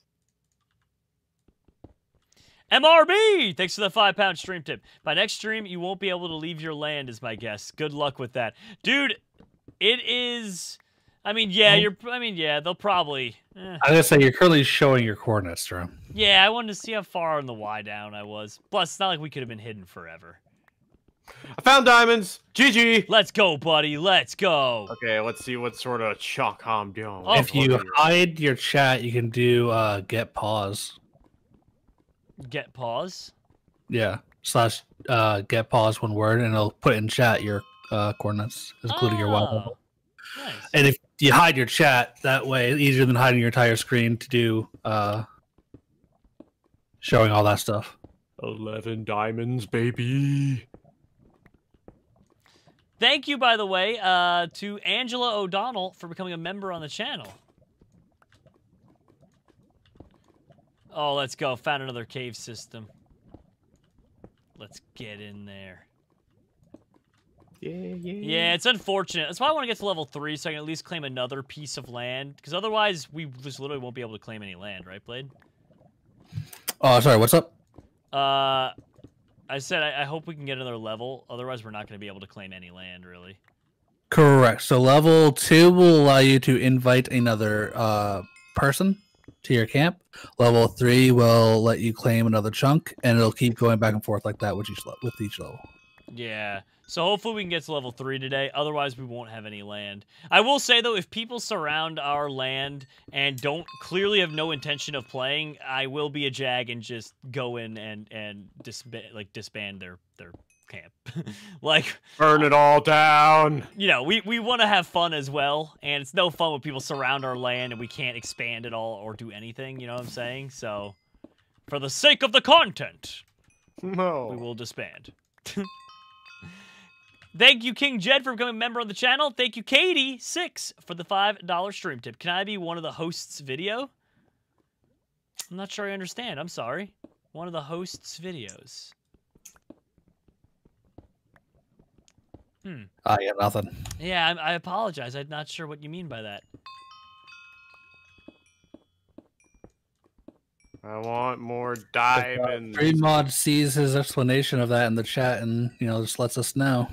MRB! Thanks for the £5 stream tip. By next stream, you won't be able to leave your land, is my guess. Good luck with that. Dude, it is... I mean, yeah, they'll probably... Eh. I was going to say, you're currently showing your coordinates, Jerome. Yeah, I wanted to see how far on the Y down I was. Plus, it's not like we could have been hidden forever. I found diamonds. GG. Let's go, buddy. Let's go. Okay, let's see what sort of chalk I'm doing. Oh, if you hide your chat, you can do get pause. Get pause? Yeah. Slash get pause, one word, and it'll put in chat your coordinates, including your Wi-Fi. Nice. And if you hide your chat, that way it's easier than hiding your entire screen to do showing all that stuff. 11 diamonds, baby. Thank you, by the way, to Angela O'Donnell for becoming a member on the channel. Oh, let's go. Found another cave system. Let's get in there. Yeah, it's unfortunate. That's why I want to get to level 3 so I can at least claim another piece of land. Because otherwise, we just literally won't be able to claim any land. Right, Blade? Oh, sorry. What's up? I said I hope we can get another level. Otherwise, we're not going to be able to claim any land, really. Correct. So level 2 will allow you to invite another person to your camp. Level 3 will let you claim another chunk, and it'll keep going back and forth like that with each level. Yeah. So hopefully we can get to level 3 today. Otherwise, we won't have any land. I will say, though, if people surround our land and don't clearly have no intention of playing, I will be a jag and just go in and disband their camp. Like, burn it all down. You know, we want to have fun as well, and it's no fun when people surround our land and we can't expand at all or do anything. You know what I'm saying? So, for the sake of the content, we will disband. Thank you, King Jed, for becoming a member on the channel. Thank you, Katie6, for the $5 stream tip. Can I be one of the hosts' video? I'm not sure I understand. I'm sorry. One of the hosts' videos. I got nothing. Yeah, I apologize. I'm not sure what you mean by that. I want more diamonds. Dreammod sees his explanation of that in the chat and, you know, just lets us know.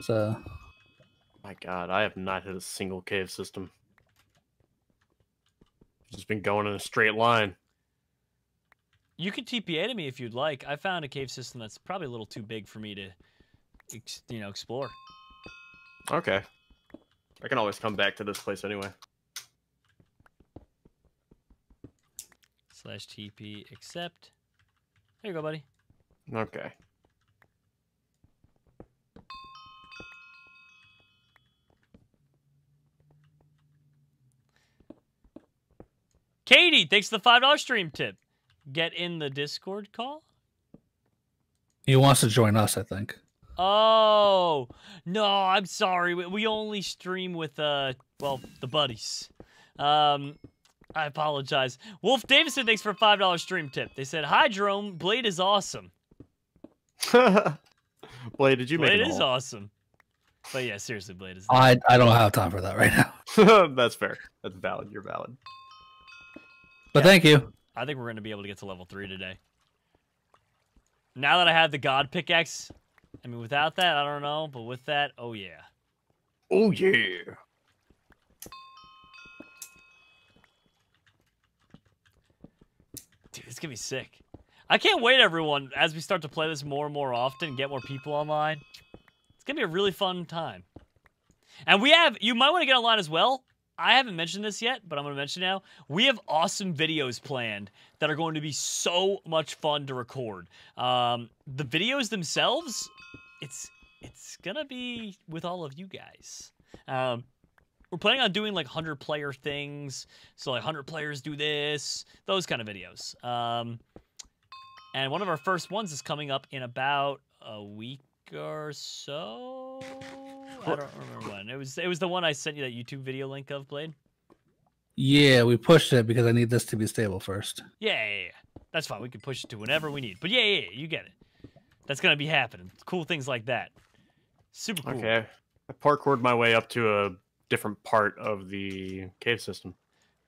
So, my god, I have not hit a single cave system. I've just been going in a straight line. You can TPA to me if you'd like. I found a cave system that's probably a little too big for me to, you know, explore. Okay. I can always come back to this place anyway. /TP accept. There you go, buddy. Okay. Katie, thanks for the $5 stream tip. Get in the Discord call? He wants to join us, I think. Oh, no, I'm sorry. We only stream with, well, the buddies. I apologize. Wolf Davison, thanks for a $5 stream tip. They said, hi, Jerome. Blade is awesome. Blade, did you make it? Blade is awesome. But yeah, seriously, Blade is awesome. I don't have time for that right now. That's fair. That's valid. You're valid. But yeah, thank you. I think we're going to be able to get to level 3 today. Now that I have the God pickaxe, I mean, without that, I don't know. But with that, oh yeah. Oh yeah. Dude, it's going to be sick. I can't wait, everyone, as we start to play this more and more often, get more people online. It's going to be a really fun time. And we have, you might want to get online as well. I haven't mentioned this yet, but I'm going to mention now. We have awesome videos planned that are going to be so much fun to record. The videos themselves, it's going to be with all of you guys. We're planning on doing like 100-player things. So like 100 players do this, those kind of videos. And one of our first ones is coming up in about a week or so. I don't remember when. It was the one I sent you that YouTube video link of, Blade. Yeah, we pushed it because I need this to be stable first. Yeah. That's fine. We can push it to whenever we need. But yeah, you get it. That's going to be happening. Cool things like that. Super cool. Okay. I parkoured my way up to a different part of the cave system.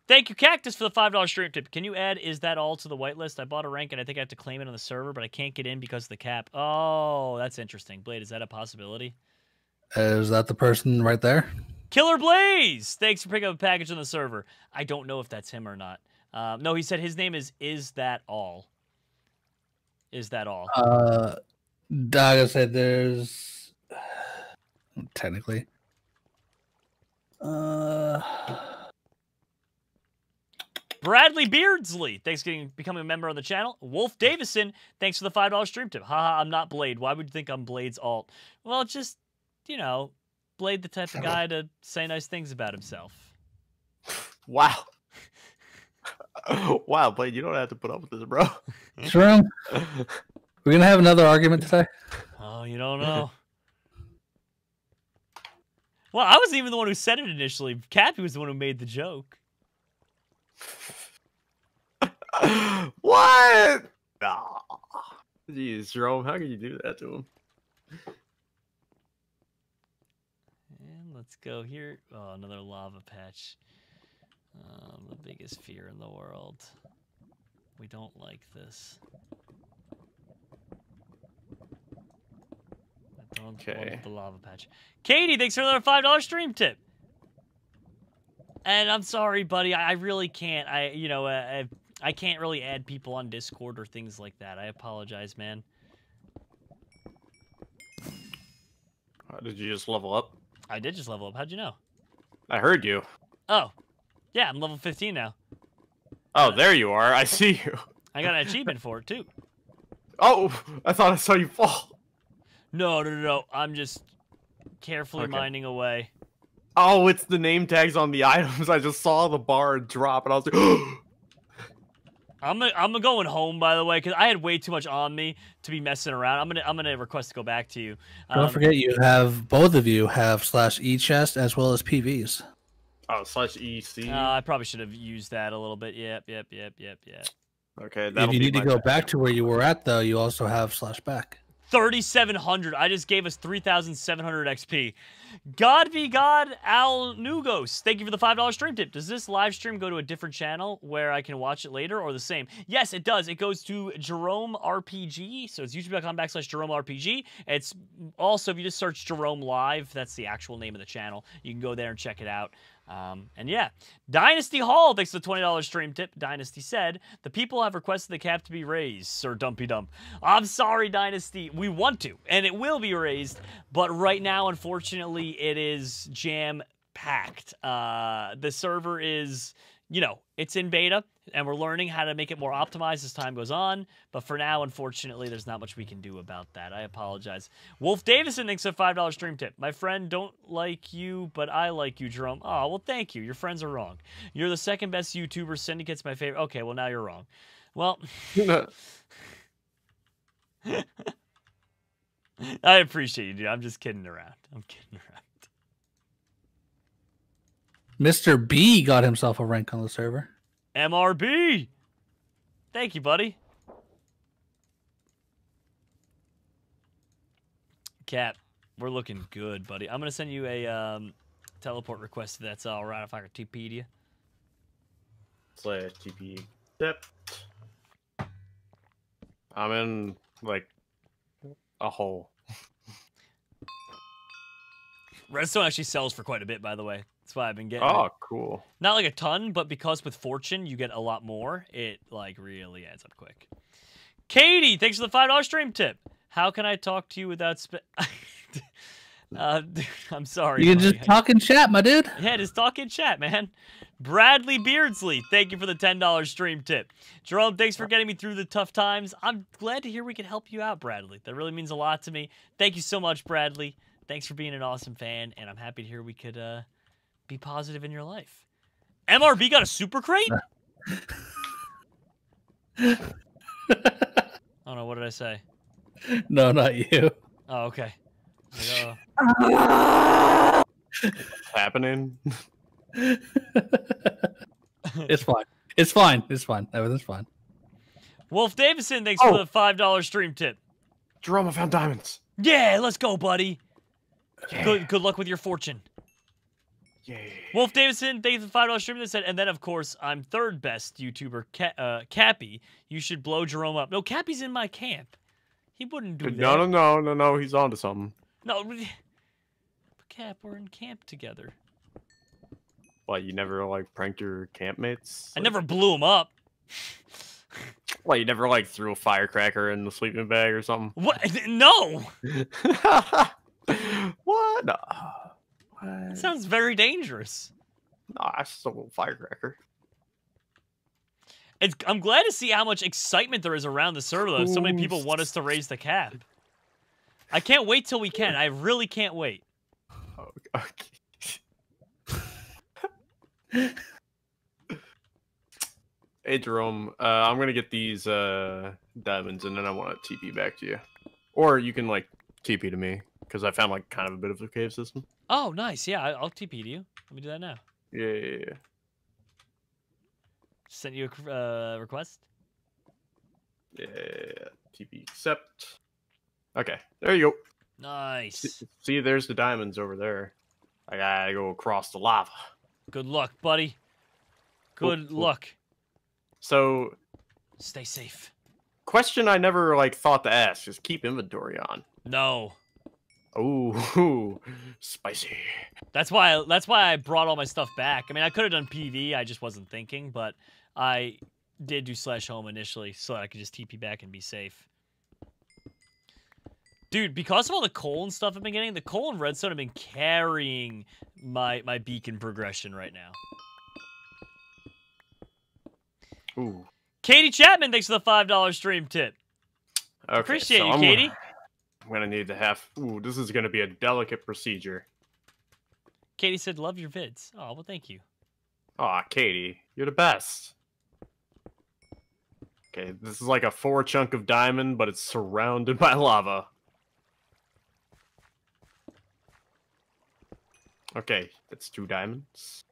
Thank you, Cactus, for the $5 stream tip. Can you add Is That All to the whitelist? I bought a rank, and I think I have to claim it on the server, but I can't get in because of the cap. Oh, that's interesting. Blade, is that a possibility? Is that the person right there? Killer Blaze! Thanks for picking up a package on the server. I don't know if that's him or not. No, he said his name is That All. Is That All? I said there's... Technically. Bradley Beardsley, thanks for becoming a member of the channel. Wolf Davison, thanks for the $5 stream tip. Haha, I'm not Blade. Why would you think I'm Blade's alt? Well, just, you know, Blade the type of guy to say nice things about himself. Wow. Wow, Blade, you don't have to put up with this, bro. Jerome, we're going to have another argument today? Oh, you don't know. Well, I wasn't even the one who said it initially. Cappy was the one who made the joke. What? Oh, jeez, Jerome, how can you do that to him? And let's go here. Oh, another lava patch. The biggest fear in the world. We don't like this. I don't want the lava patch. Katie, thanks for another $5 stream tip. And I'm sorry, buddy. I really can't. I can't really add people on Discord or things like that. I apologize, man. Did you just level up? I did just level up. How'd you know? I heard you. Oh, yeah. I'm level 15 now. Oh, there you are. I see you. I got an achievement for it too. Oh, I thought I saw you fall. No. I'm just carefully mining away. Oh, it's the name tags on the items. I just saw the bar drop, and I was like, I'm going home, by the way, because I had way too much on me to be messing around. I'm gonna request to go back to you. Don't forget, you have both of you have /E chest as well as PVs. Oh, /EC. I probably should have used that a little bit. Yep. Okay. If you need to go back to where you were at, though, you also have /back. 3,700. I just gave us 3,700 XP. God be God, Al Nugos. Thank you for the $5 stream tip. Does this live stream go to a different channel where I can watch it later or the same? Yes, it does. It goes to Jerome RPG. So it's youtube.com/JeromeRPG. It's also, if you just search Jerome Live, that's the actual name of the channel. You can go there and check it out. And yeah, Dynasty Hall, thanks to the $20 stream tip. Dynasty said, the people have requested the cap to be raised, Sir Dumpy Dump. I'm sorry, Dynasty. We want to, and it will be raised. But right now, unfortunately, it is jam-packed. The server is, you know, it's in beta, and we're learning how to make it more optimized as time goes on. But for now, unfortunately, there's not much we can do about that. I apologize. Wolf Davison thinks a $5 stream tip. My friend don't like you, but I like you, Jerome. Oh, well, thank you. Your friends are wrong. You're the second best YouTuber. Syndicate's my favorite. Okay, well, now you're wrong. Well, I appreciate you, dude. I'm just kidding around. I'm kidding around. Mr. B got himself a rank on the server. MRB! Thank you, buddy. Cap, we're looking good, buddy. I'm going to send you a teleport request if that's all right, if I can TP to you. /TP. Yep. I'm in, like, a hole. Redstone actually sells for quite a bit, by the way. That's why I've been getting it. Cool. Not like a ton, but because with Fortune, you get a lot more, it like really adds up quick. Katie, thanks for the $5 stream tip. How can I talk to you without... I'm sorry. You can just talk in chat, my dude. Yeah, just talk in chat, man. Bradley Beardsley, thank you for the $10 stream tip. Jerome, thanks for getting me through the tough times. I'm glad to hear we could help you out, Bradley. That really means a lot to me. Thank you so much, Bradley. Thanks for being an awesome fan, and I'm happy to hear we could... Be positive in your life. MRB got a super crate? I don't know. What did I say? No, not you. Oh, okay. Like, what's happening? It's fine. It's fine. It's fine. That was fine. Wolf Davison, thanks for the $5 stream tip. Jerome, I found diamonds. Yeah, let's go, buddy. Yeah. Good luck with your fortune. Yeah. Wolf Davison, thank you for the $5 stream that said, and then, of course, I'm third best YouTuber, Cappy. You should blow Jerome up. No, Cappy's in my camp. He wouldn't do that. No. He's on to something. No. Cap, we're in camp together. What, you never, like, pranked your campmates? I never blew him up. What, you never, like, threw a firecracker in the sleeping bag or something? What? No! What? That sounds very dangerous. No, I stole a firecracker. I'm glad to see how much excitement there is around the server, though. So many people want us to raise the cap. I can't wait till we can. I really can't wait. Oh, okay. Hey, Jerome, I'm going to get these diamonds, and then I want to TP back to you. Or you can, like, TP to me, because I found, like, kind of a bit of a cave system. Oh, nice. Yeah, I'll TP to you. Let me do that now. Yeah. Sent you a request? Yeah. TP accept. Okay, there you go. Nice. See, there's the diamonds over there. I gotta go across the lava. Good luck, buddy. Good luck. So, stay safe. Question I never like thought to ask is keep inventory on. No. Oh, spicy. That's why I brought all my stuff back. I mean, I could have done PV. I just wasn't thinking, but I did do /home initially so that I could just TP back and be safe. Dude, because of all the coal and stuff I've been getting, the coal and redstone have been carrying my beacon progression right now. Ooh. Katie Chapman, thanks for the $5 stream tip. Okay, appreciate you, Katie. I'm gonna need to have. Ooh, this is gonna be a delicate procedure. Katie said, "Love your vids." Oh, well, thank you. Aw, Katie, you're the best. Okay, this is like a 4 chunk of diamond, but it's surrounded by lava. Okay, that's 2 diamonds.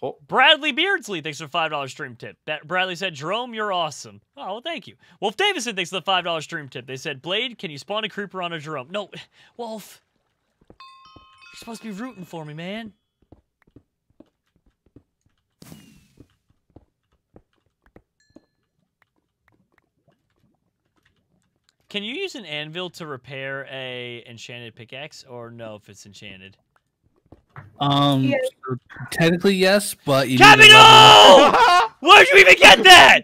Oh. Bradley Beardsley, thanks for the $5 stream tip. Bradley said, Jerome, you're awesome. Oh, well, thank you. Wolf Davison, thanks for the $5 stream tip. They said, Blade, can you spawn a creeper on a Jerome? No, Wolf. You're supposed to be rooting for me, man. Can you use an anvil to repair a enchanted pickaxe, or no if it's enchanted? Yes. So technically yes, but you Cappy, no! Where'd you even get that?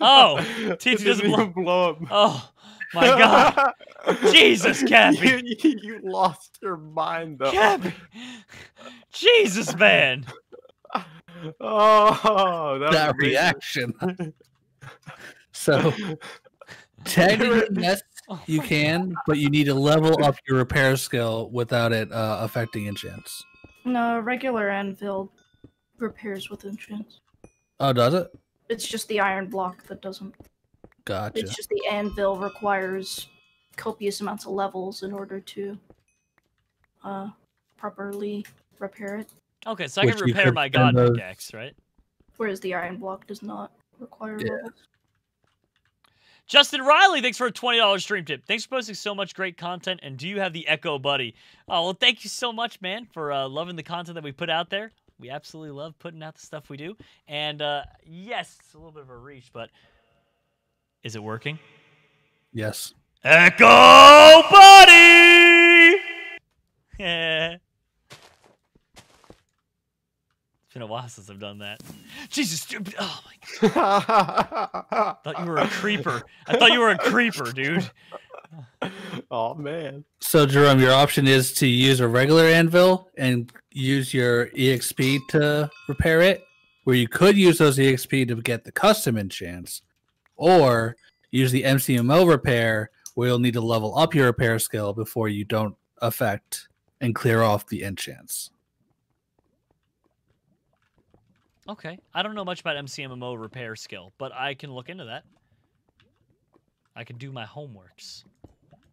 Oh, TT doesn't blow up. Oh my god. Jesus, Cappy. You lost your mind though. Cappy. Jesus, man. Oh, that reaction. So technically yes. You can, but you need to level up your repair skill without it affecting enchants. No, regular anvil repairs with enchants. Oh, does it? It's just the iron block that doesn't. Gotcha. It's just the anvil requires copious amounts of levels in order to properly repair it. Okay, so I can repair my god pickaxe, right? Whereas the iron block does not require levels. Justin Riley, thanks for a $20 stream tip. Thanks for posting so much great content, and do you have the Echo Buddy? Oh, well, thank you so much, man, for loving the content that we put out there. We absolutely love putting out the stuff we do. And, yes, it's a little bit of a reach, but is it working? Yes. Echo Buddy! Yeah. It's been a while since I've done that. Jesus, dude. Oh my god. I thought you were a creeper. I thought you were a creeper, dude. Oh man. So Jerome, your option is to use a regular anvil and use your EXP to repair it, where you could use those EXP to get the custom enchants, or use the MCMO repair, where you'll need to level up your repair skill before you don't affect and clear off the enchants. Okay. I don't know much about MCMMO repair skill, but I can look into that. I can do my homeworks.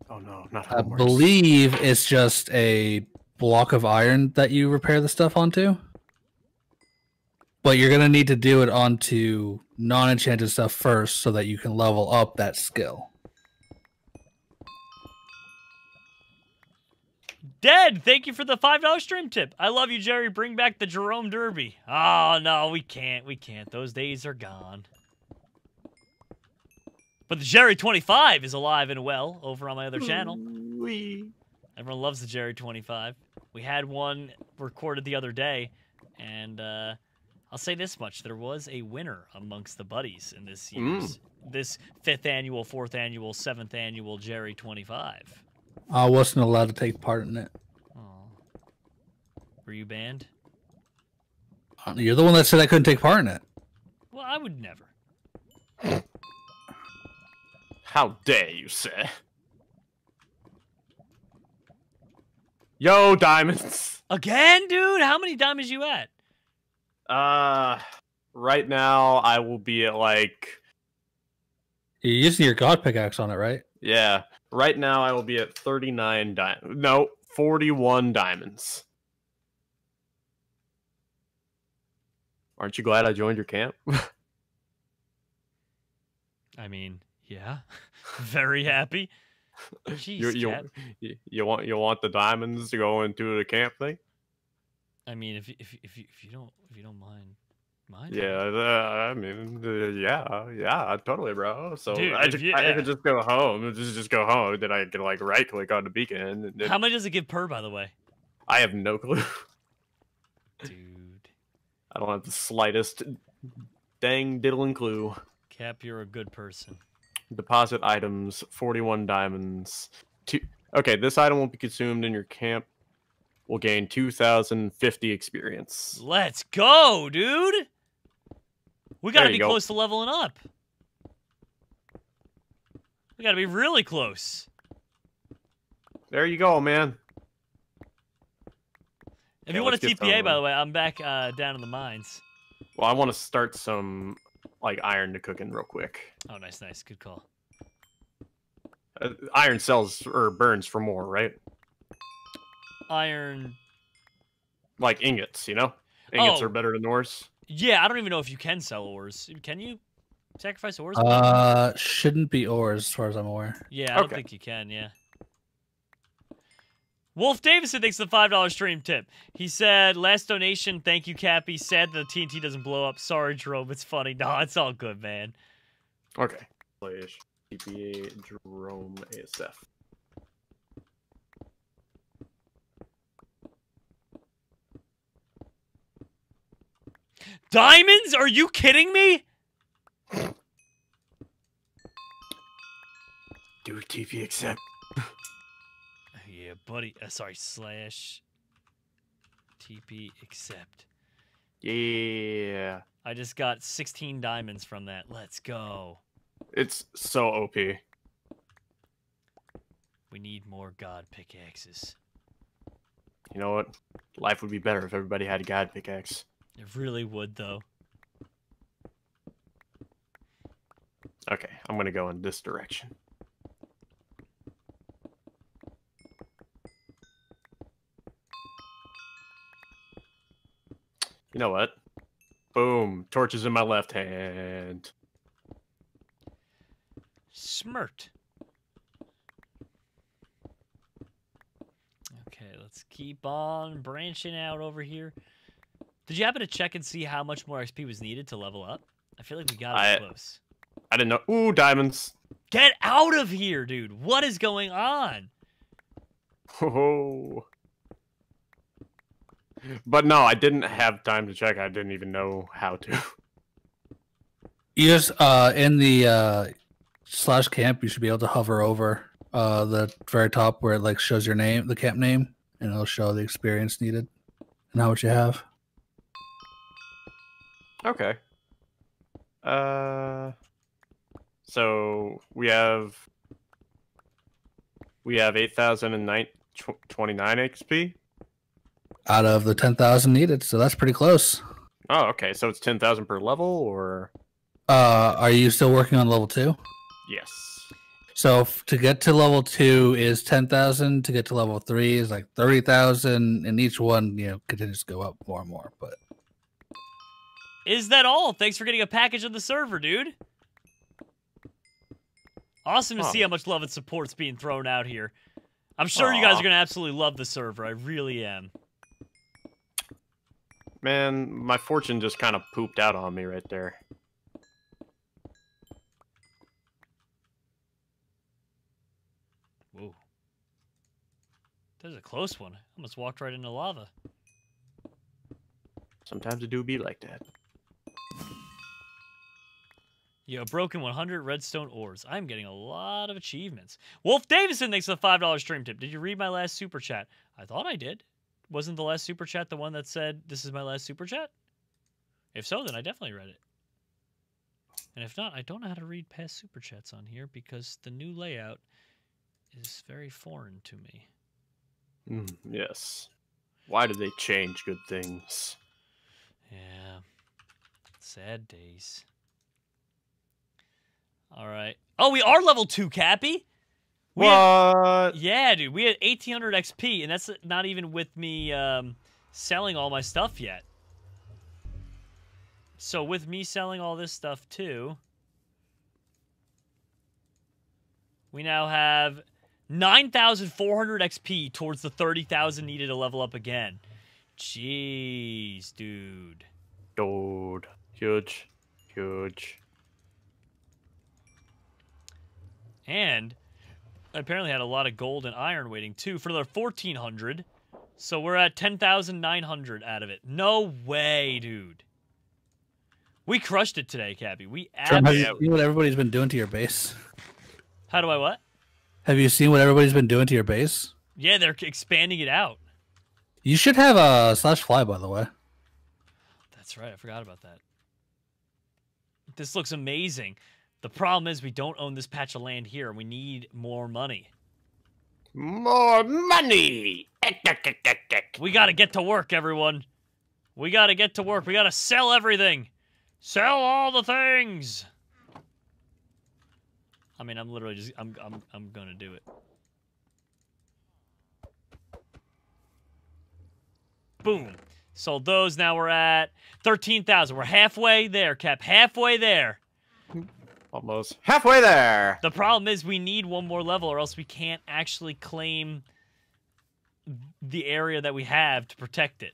Oh, no, not homeworks. I believe it's just a block of iron that you repair the stuff onto. But you're going to need to do it onto non-enchanted stuff first so that you can level up that skill. Dead, thank you for the $5 stream tip. I love you, Jerry. Bring back the Jerome Derby. Oh, no, we can't. We can't. Those days are gone. But the Jerry25 is alive and well over on my other channel. Everyone loves the Jerry25. We had one recorded the other day, and I'll say this much. There was a winner amongst the buddies in this year's, this 5th annual, 4th annual, 7th annual Jerry25. I wasn't allowed to take part in it. Aww. Were you banned? You're the one that said I couldn't take part in it. Well, I would never. How dare you, sir? Yo, diamonds. Again, dude? How many diamonds you at? Right now I will be at like... You're using your god pickaxe on it, right? Yeah. Right now I will be at 39 diamonds. No, 41 diamonds. Aren't you glad I joined your camp? I mean, yeah. Very happy. Jeez, you want the diamonds to go into the camp thing? I mean, if you don't mind. Yeah, I mean, yeah, totally, bro. So dude, I could just go home. Just go home. Then I could like right click on the beacon. And how much does it give per, by the way? I have no clue. Dude, I don't have the slightest dang diddling clue. Cap, you're a good person. Deposit items: 41 diamonds. Two. Okay, this item won't be consumed in your camp. Will gain 2,050 experience. Let's go, dude! We gotta be close to leveling up. We gotta be really close. There you go, man. If you want to TPA, by the way, I'm back down in the mines. Well, I want to start some like iron to cooking real quick. Oh, nice, nice, good call. Iron sells or burns for more, right? Iron, like ingots, you know, ingots are better than ores. Yeah, I don't even know if you can sell ores. Can you sacrifice ores? Shouldn't be ores, as far as I'm aware. Yeah, I don't think you can. Yeah. Wolf Davison thanks for the $5 stream tip. He said, "Last donation, thank you, Cappy. Sad that the TNT doesn't blow up. Sorry, Jerome. It's funny. No, it's all good, man." Okay. TPA Jerome ASF. Diamonds? Are you kidding me? Do TV accept? Yeah, buddy. Sorry, slash TP accept. Yeah. I just got 16 diamonds from that. Let's go. It's so OP. We need more god pickaxes. You know what? Life would be better if everybody had a god pickaxe. It really would, though. Okay, I'm gonna go in this direction. You know what? Boom. Torches in my left hand. Smirt. Okay, let's keep on branching out over here. Did you happen to check and see how much more XP was needed to level up? I feel like we got close. I didn't know. Ooh, diamonds. Get out of here, dude. What is going on? Oh. But no, I didn't have time to check. I didn't even know how to. You just, in the slash camp, you should be able to hover over the very top where it like shows your name, the camp name, and it'll show the experience needed and how much you have. Okay. So we have 8,009 29 XP? Out of the 10,000 needed, so that's pretty close. Oh, okay. So it's 10,000 per level, or? Are you still working on level 2? Yes. So to get to level 2 is 10,000. To get to level 3 is like 30,000, and each one, you know, continues to go up more and more. But is that all? Thanks for getting a package on the server, dude. Awesome to see how much love and support's being thrown out here. I'm sure you guys are gonna absolutely love the server. I really am. Man, my fortune just kind of pooped out on me right there. Whoa. That was a close one. I almost walked right into lava. Sometimes it do be like that. You have broken 100 redstone ores. I'm getting a lot of achievements. Wolf Davison, thanks for the $5 stream tip. Did you read my last super chat? I thought I did. Wasn't the last super chat the one that said, this is my last super chat? If so, then I definitely read it. And if not, I don't know how to read past super chats on here because the new layout is very foreign to me. Mm, yes. Why do they change good things? Yeah. Sad days. All right. Oh, we are level 2, Cappy. What? Yeah, dude. We had 1,800 XP, and that's not even with me selling all my stuff yet. So with me selling all this stuff, too, we now have 9,400 XP towards the 30,000 needed to level up again. Jeez, dude. Dude. Huge. Huge. And I apparently had a lot of gold and iron waiting, too, for another 1,400. So we're at 10,900 out of it. No way, dude. We crushed it today, Cappy. We absolutely... Have you seen what everybody's been doing to your base? How do I what? Have you seen what everybody's been doing to your base? Yeah, they're expanding it out. You should have a /fly, by the way. That's right. I forgot about that. This looks amazing. The problem is we don't own this patch of land here. We need more money. More money! We gotta get to work, everyone. We gotta get to work. We gotta sell everything. Sell all the things. I mean, I'm literally just... I'm gonna do it. Boom. Sold those. Now we're at 13,000. We're halfway there, Cap. Halfway there. Almost halfway there. The problem is we need one more level or else we can't actually claim the area that we have to protect it.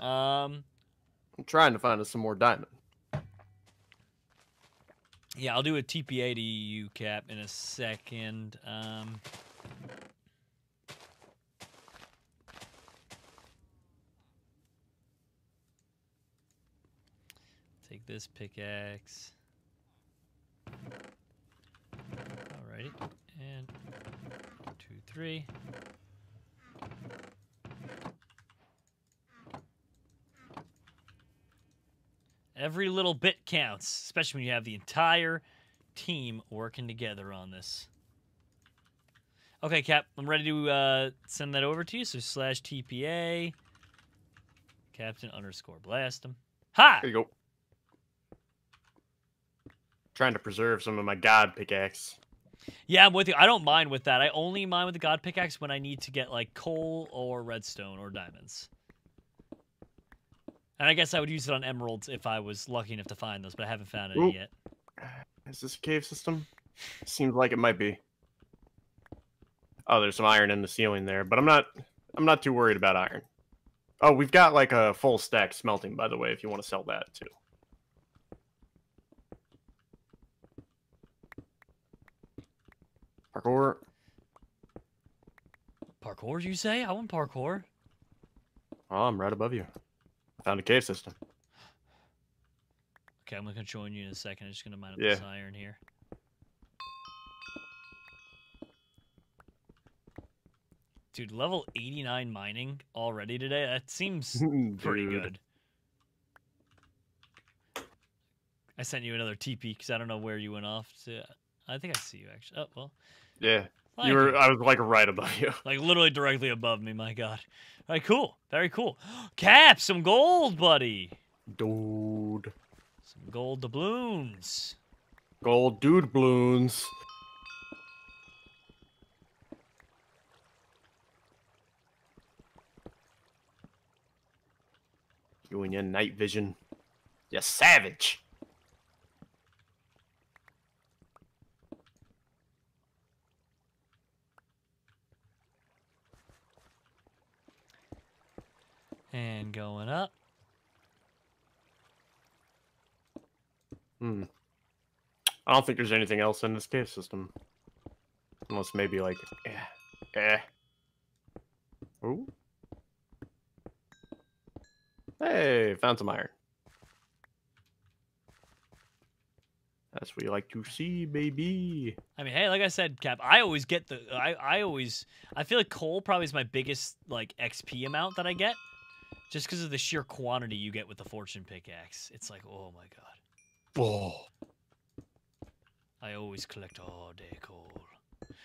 I'm trying to find us some more diamond. Yeah, I'll do a TPA to you, Cap, in a second. Take this pickaxe. Alrighty. And 2, 3. Every little bit counts, especially when you have the entire team working together on this. Okay, Cap, I'm ready to send that over to you. So /TPA, Captain_blast him. Ha! There you go. Trying to preserve some of my god pickaxe. Yeah, I'm with you. I don't mind with that. I only mind with the god pickaxe when I need to get, like, coal or redstone or diamonds. And I guess I would use it on emeralds if I was lucky enough to find those, but I haven't found any yet. Is this a cave system? Seems like it might be. Oh, there's some iron in the ceiling there, but I'm not too worried about iron. Oh, we've got, like, a full stack smelting, by the way, if you want to sell that, too. Parkour. Parkour, you say? I want parkour. Oh, I'm right above you. Found a cave system. Okay, I'm gonna join you in a second. I'm just gonna mine up this iron here. Dude, level 89 mining already today? That seems pretty good. I sent you another TP because I don't know where you went off to. I think I see you actually. Oh well. Yeah, well, you were. I was like right above you. Like literally directly above me. My God. All right, cool. Very cool. Cap, some gold, buddy. Dude. Some gold doubloons. Gold dude balloons. You and your night vision. You're savage. And going up. Hmm. I don't think there's anything else in this cave system. Unless maybe like... Ooh. Hey, found some iron. That's what you like to see, baby. I mean, hey, like I said, Cap, I always get the... I feel like coal probably is my biggest, like, XP amount that I get. Just because of the sheer quantity you get with the fortune pickaxe. It's like, oh my God. Oh. I always collect all day coal.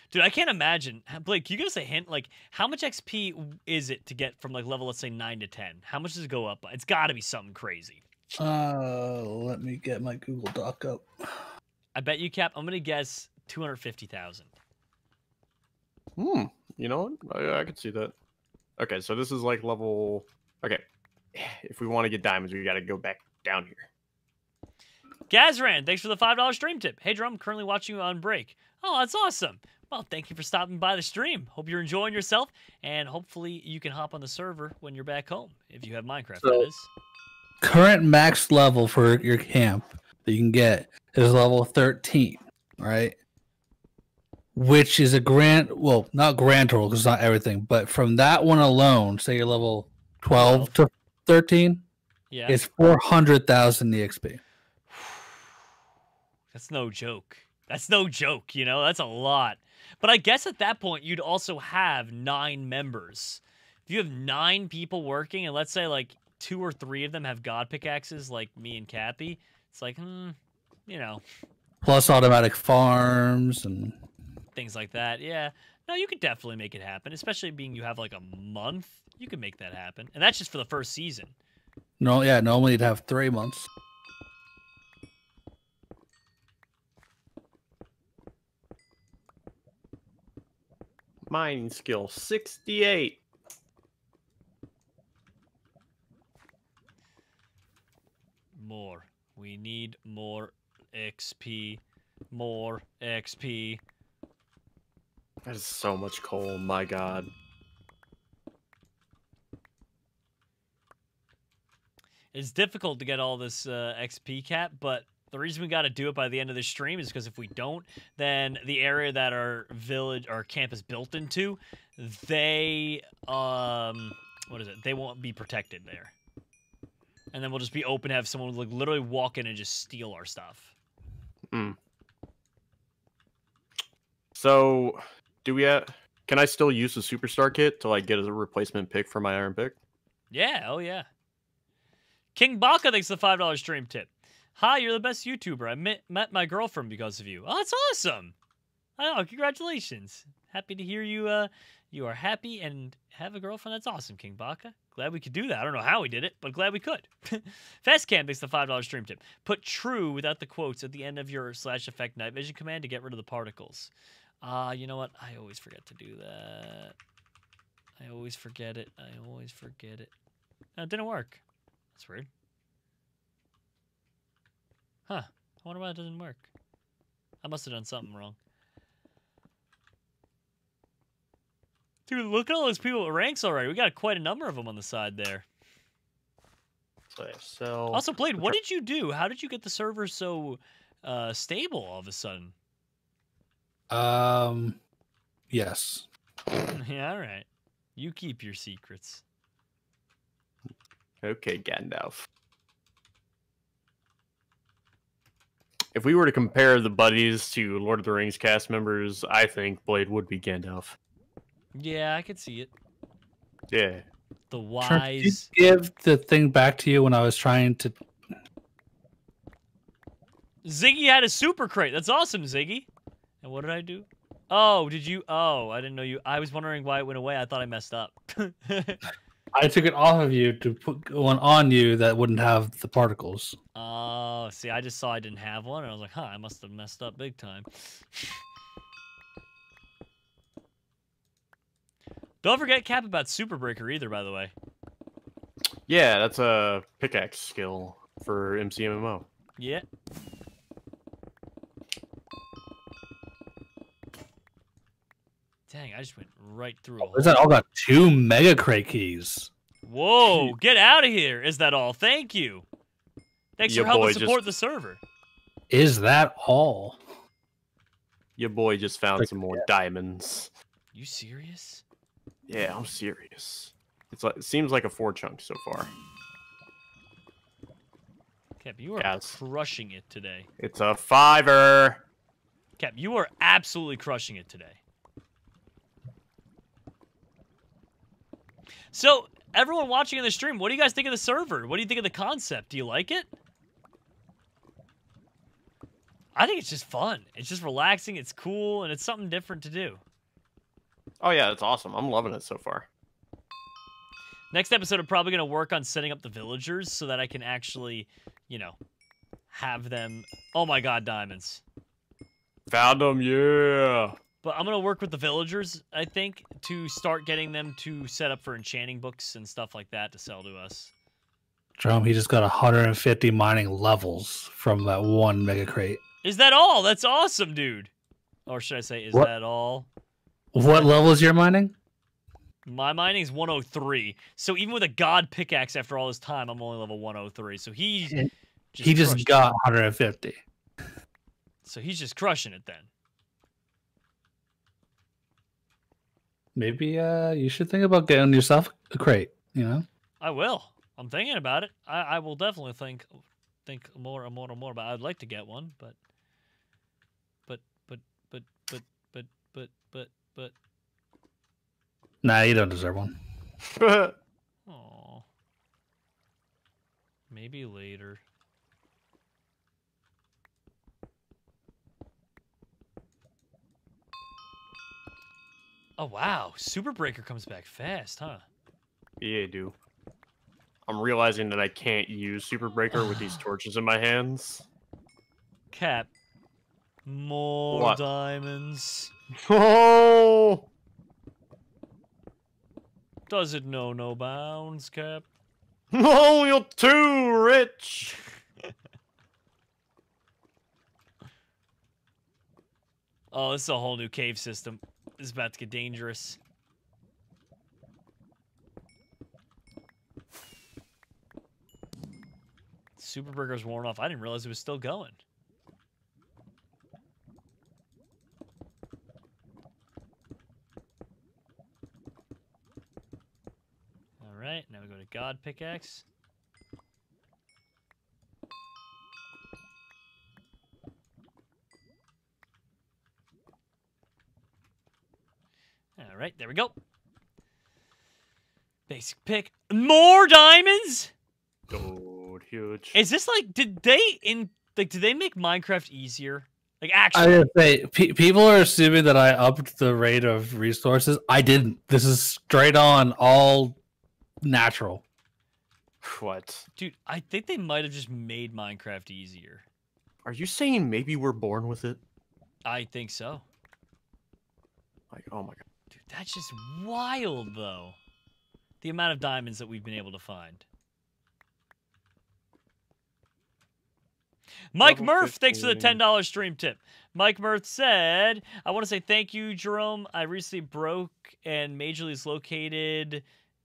Dude, I can't imagine. Blake, can you give us a hint? Like, how much XP is it to get from, like, level, let's say, 9 to 10? How much does it go up by? It's got to be something crazy. Let me get my Google Doc up. I bet you, Cap, I'm going to guess 250,000. Hmm. You know what? I could see that. Okay, so this is, like, level... Okay, if we want to get diamonds, we got to go back down here. Gazran, thanks for the $5 stream tip. Hey, Jerome, currently watching you on break. Oh, that's awesome. Well, thank you for stopping by the stream. Hope you're enjoying yourself, and hopefully you can hop on the server when you're back home, if you have Minecraft, so, that is. Current max level for your camp that you can get is level 13, right? Which is a grand, well, not grand total, because it's not everything, but from that one alone, say you're level... 12 to 13, yeah, it's 400,000 EXP. That's no joke. That's no joke, you know? That's a lot. But I guess at that point, you'd also have 9 members. If you have 9 people working, and let's say, like, 2 or 3 of them have God pickaxes, like me and Cappy, it's like, you know. Plus automatic farms and... things like that, yeah. No, you could definitely make it happen, especially being you have, like, a month. You can make that happen. And that's just for the first season. No, yeah, normally you'd have 3 months. Mining skill 68. More. We need more XP. More XP. That is so much coal, my God. It's difficult to get all this XP, Cap, but the reason we got to do it by the end of the stream is because if we don't, then the area that our village, our camp is built into, they, what is it? They won't be protected there. And then we'll just be open to have someone like literally walk in and just steal our stuff. Mm. So, do we have, can I still use the Superstar Kit to like get a replacement pick for my iron pick? Yeah, oh yeah. King Baka thanks for the $5 stream tip. Hi, you're the best YouTuber. I met my girlfriend because of you. Oh, that's awesome. Oh, congratulations. Happy to hear you. You are happy and have a girlfriend. That's awesome, King Baka. Glad we could do that. I don't know how we did it, but glad we could. Fastcam thanks for the $5 stream tip. Put true without the quotes at the end of your /effect night vision command to get rid of the particles. You know what? I always forget to do that. I always forget it. I always forget it. No, it didn't work. That's weird. Huh. I wonder why it doesn't work. I must have done something wrong. Dude, look at all those people with ranks already. We got quite a number of them on the side there. So, also, Blade, what did you do? How did you get the server so stable all of a sudden? Yes. Yeah, all right. You keep your secrets. Okay, Gandalf. If we were to compare the buddies to Lord of the Rings cast members, I think Blade would be Gandalf. Yeah, I could see it. Yeah. The wise... Did you give the thing back to you when I was trying to... Ziggy had a super crate. That's awesome, Ziggy. And what did I do? Oh, did you? Oh, I didn't know you. I was wondering why it went away. I thought I messed up. I took it off of you to put one on you that wouldn't have the particles. Oh, see, I just saw I didn't have one, and I was like, huh, I must have messed up big time. Don't forget Cap about Super Breaker either, by the way. Yeah, that's a pickaxe skill for MCMMO. Yeah. Dang, I just went right through. Oh, is that all got 2 mega crate keys? Whoa, get out of here. Is that all? Thank you. Thanks for helping support the server. Is that all? Your boy just found some more diamonds. You serious? Yeah, I'm serious. It's like, it seems like a 4 chunk so far. Cap, you are crushing it today. It's a 5er. Cap, you are absolutely crushing it today. So, everyone watching in the stream, what do you guys think of the server? What do you think of the concept? Do you like it? I think it's just fun. It's just relaxing, it's cool, and it's something different to do. Oh yeah, it's awesome. I'm loving it so far. Next episode, I'm probably going to work on setting up the villagers so that I can actually, you know, have them... Oh my god, diamonds. Found them, yeah! But I'm going to work with the villagers, I think, to start getting them to set up for enchanting books and stuff like that to sell to us. Jerome, he just got 150 mining levels from that 1 mega crate. Is that all? That's awesome, dude. Or should I say, is that all? What level is your mining? My mining is 103. So even with a god pickaxe after all this time, I'm only level 103. So he just got 150. So he's just crushing it then. Maybe you should think about getting yourself a crate, you know? I will. I'm thinking about it. I will definitely think more and more and more about it. I'd like to get one, but nah, you don't deserve one. Aw. Maybe later. Oh, wow. Super Breaker comes back fast, huh? Yeah, I do. I'm realizing that I can't use Super Breaker with these torches in my hands. Cap. More diamonds. Oh! Does it know no bounds, Cap? No, you're too rich! Oh, this is a whole new cave system. This is about to get dangerous. Super Burger's worn off. I didn't realize it was still going. All right, now we go to God Pickaxe. All right, there we go. Basic pick. More diamonds? Gold, huge. Is this like, did they make Minecraft easier? Like, actually. I was going to say, people are assuming that I upped the rate of resources. I didn't. This is straight on, all natural. What? Dude, I think they might have just made Minecraft easier. Are you saying maybe we're born with it? I think so. Like, oh my god. That's just wild, though. The amount of diamonds that we've been able to find. Mike Murph, thanks for the $10 stream tip. Mike Murph said, I want to say thank you, Jerome. I recently broke and majorly's located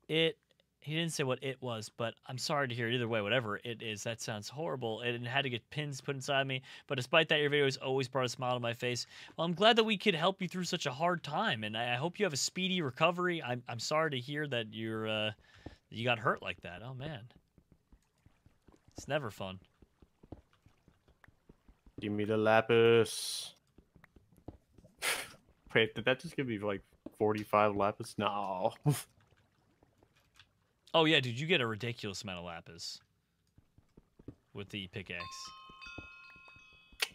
it. He didn't say what it was, but I'm sorry to hear it either way. Whatever it is, that sounds horrible. It had to get pins put inside me, but despite that, your video has always brought a smile to my face. Well, I'm glad that we could help you through such a hard time, and I hope you have a speedy recovery. I'm sorry to hear that you got hurt like that. Oh man, it's never fun. Give me the lapis. Wait, did that just give me like 45 lapis? No. Oh, yeah, dude, you get a ridiculous amount of lapis with the pickaxe.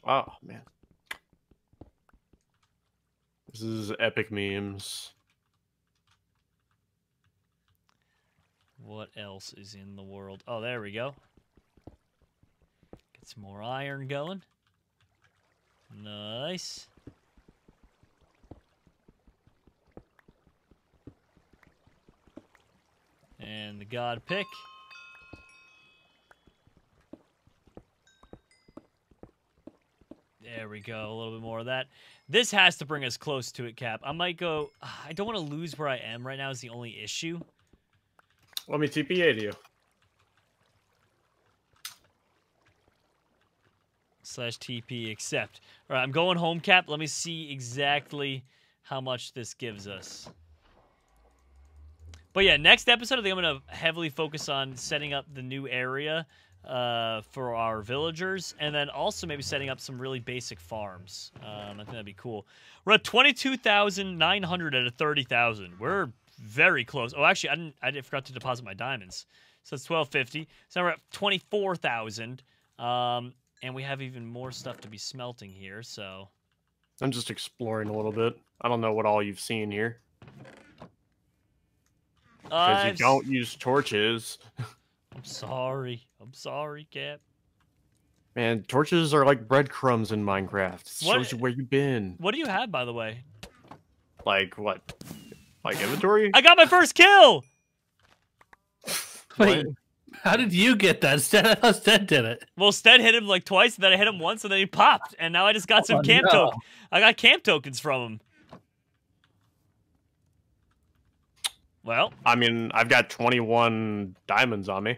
Oh, man. This is epic memes. What else is in the world? Oh, there we go. Get some more iron going. Nice. And the god pick. There we go. A little bit more of that. This has to bring us close to it, Cap. I might go... I don't want to lose where I am right now is the only issue. Let me TPA to you. /TP accept. All right, I'm going home, Cap. Let me see exactly how much this gives us. But yeah, next episode, I think I'm going to heavily focus on setting up the new area for our villagers, and then also maybe setting up some really basic farms. I think that'd be cool. We're at 22,900 out of 30,000. We're very close. Oh, actually, I forgot to deposit my diamonds. So it's 1,250. So now we're at 24,000. And we have even more stuff to be smelting here, so... I'm just exploring a little bit. I don't know what all you've seen here. Because you don't use torches. I'm sorry. I'm sorry, Cap. Man, torches are like breadcrumbs in Minecraft. It shows you where you've been. What do you have, by the way? Like what? Like inventory? I got my first kill! Wait. How did you get that? Stead did it. Well, Stead hit him like twice, and then I hit him once, and then he popped. And now I just got some camp tokens. I got camp tokens from him. Well. I mean, I've got 21 diamonds on me.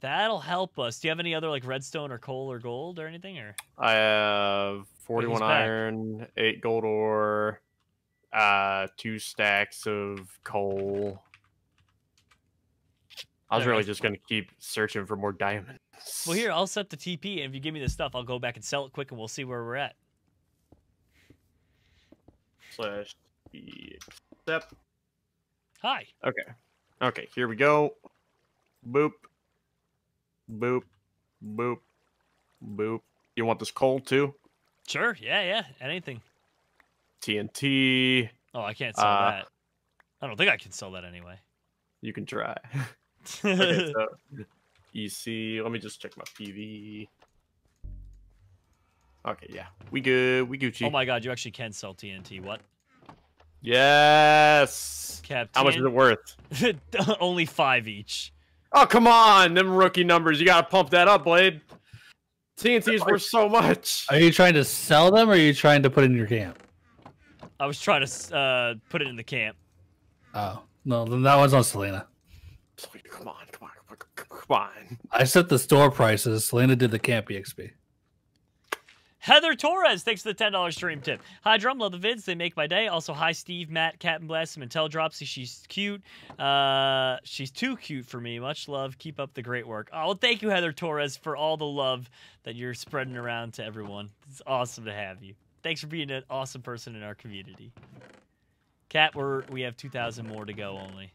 That'll help us. Do you have any other, like, redstone or coal or gold or anything? Or I have 41 iron, 8 gold ore, 2 stacks of coal. I was really just going to keep searching for more diamonds. Well, here, I'll set the TP, and if you give me this stuff, I'll go back and sell it quick, and we'll see where we're at. /TP accept. Hi. Okay. Okay, here we go. Boop. Boop. Boop. Boop. You want this coal, too? Sure. Yeah, yeah. Anything. TNT. Oh, I can't sell that. I don't think I can sell that anyway. You can try. Okay, so EC, let me just check my PV. Okay, yeah. We good. We Gucci. Oh my god, you actually can sell TNT. What? Yes! Cap, how much is it worth? Only 5 each. Oh, come on! Them rookie numbers. You gotta pump that up, Blade. TNT is worth so much. Are you trying to sell them, or are you trying to put it in your camp? I was trying to put it in the camp. Oh. No, then that one's on Selena. Come on, come on, come on. I set the store prices. Selena did the Cappy XP. Heather Torres, thanks for the $10 stream tip. Hi, Drum, love the vids. They make my day. Also, hi, Steve, Matt, Captain Blast, and Intel Dropsy. She's cute. She's too cute for me. Much love. Keep up the great work. Oh, well, thank you, Heather Torres, for all the love that you're spreading around to everyone. It's awesome to have you. Thanks for being an awesome person in our community. Cat, we have 2,000 more to go only.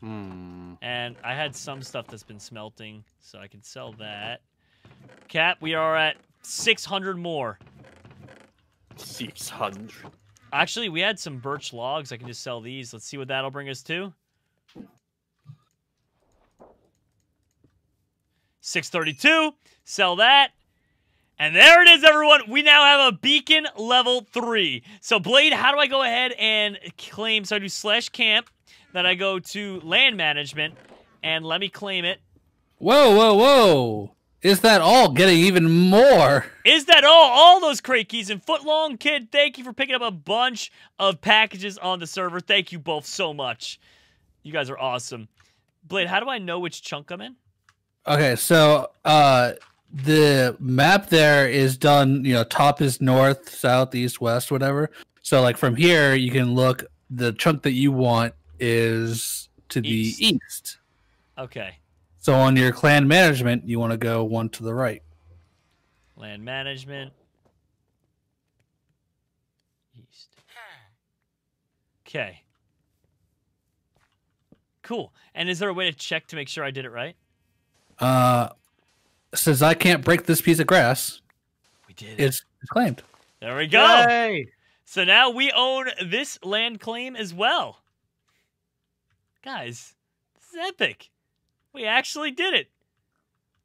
Hmm. And I had some stuff that's been smelting, so I can sell that. Cat, we are at 600 more. 600. Actually, we had some birch logs. I can just sell these. Let's see what that'll bring us to. 632. Sell that. And there it is, everyone. We now have a beacon level 3. So, Blade, how do I go ahead and claim? So I do /camp. Then I go to land management, and let me claim it. Whoa, whoa, whoa. Is that all? Getting even more. Is that all? All those crate keys. And Footlong Kid, thank you for picking up a bunch of packages on the server. Thank you both so much. You guys are awesome. Blade, how do I know which chunk I'm in? Okay, so the map there is done, you know, top is north, south, east, west, whatever. So, like, from here, you can look. The chunk that you want is to the east. Okay. So on your clan management, you want to go one to the right. Land management. East. Okay. Cool. And is there a way to check to make sure I did it right? Since I can't break this piece of grass. We did it. It's claimed. There we go. Yay. So now we own this land claim as well. Guys, this is epic. We actually did it.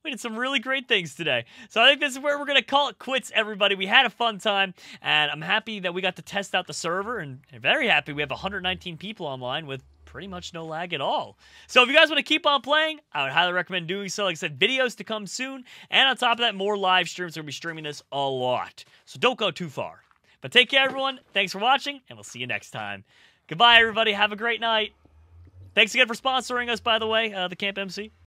We did some really great things today. So I think this is where we're going to call it quits, everybody. We had a fun time, and I'm happy that we got to test out the server, and very happy we have 119 people online with pretty much no lag at all. So if you guys want to keep on playing, I would highly recommend doing so. Like I said, videos to come soon, and on top of that, more live streams. We're going to be streaming this a lot. So don't go too far. But take care, everyone. Thanks for watching, and we'll see you next time. Goodbye, everybody. Have a great night. Thanks again for sponsoring us, by the way, the Camp MC.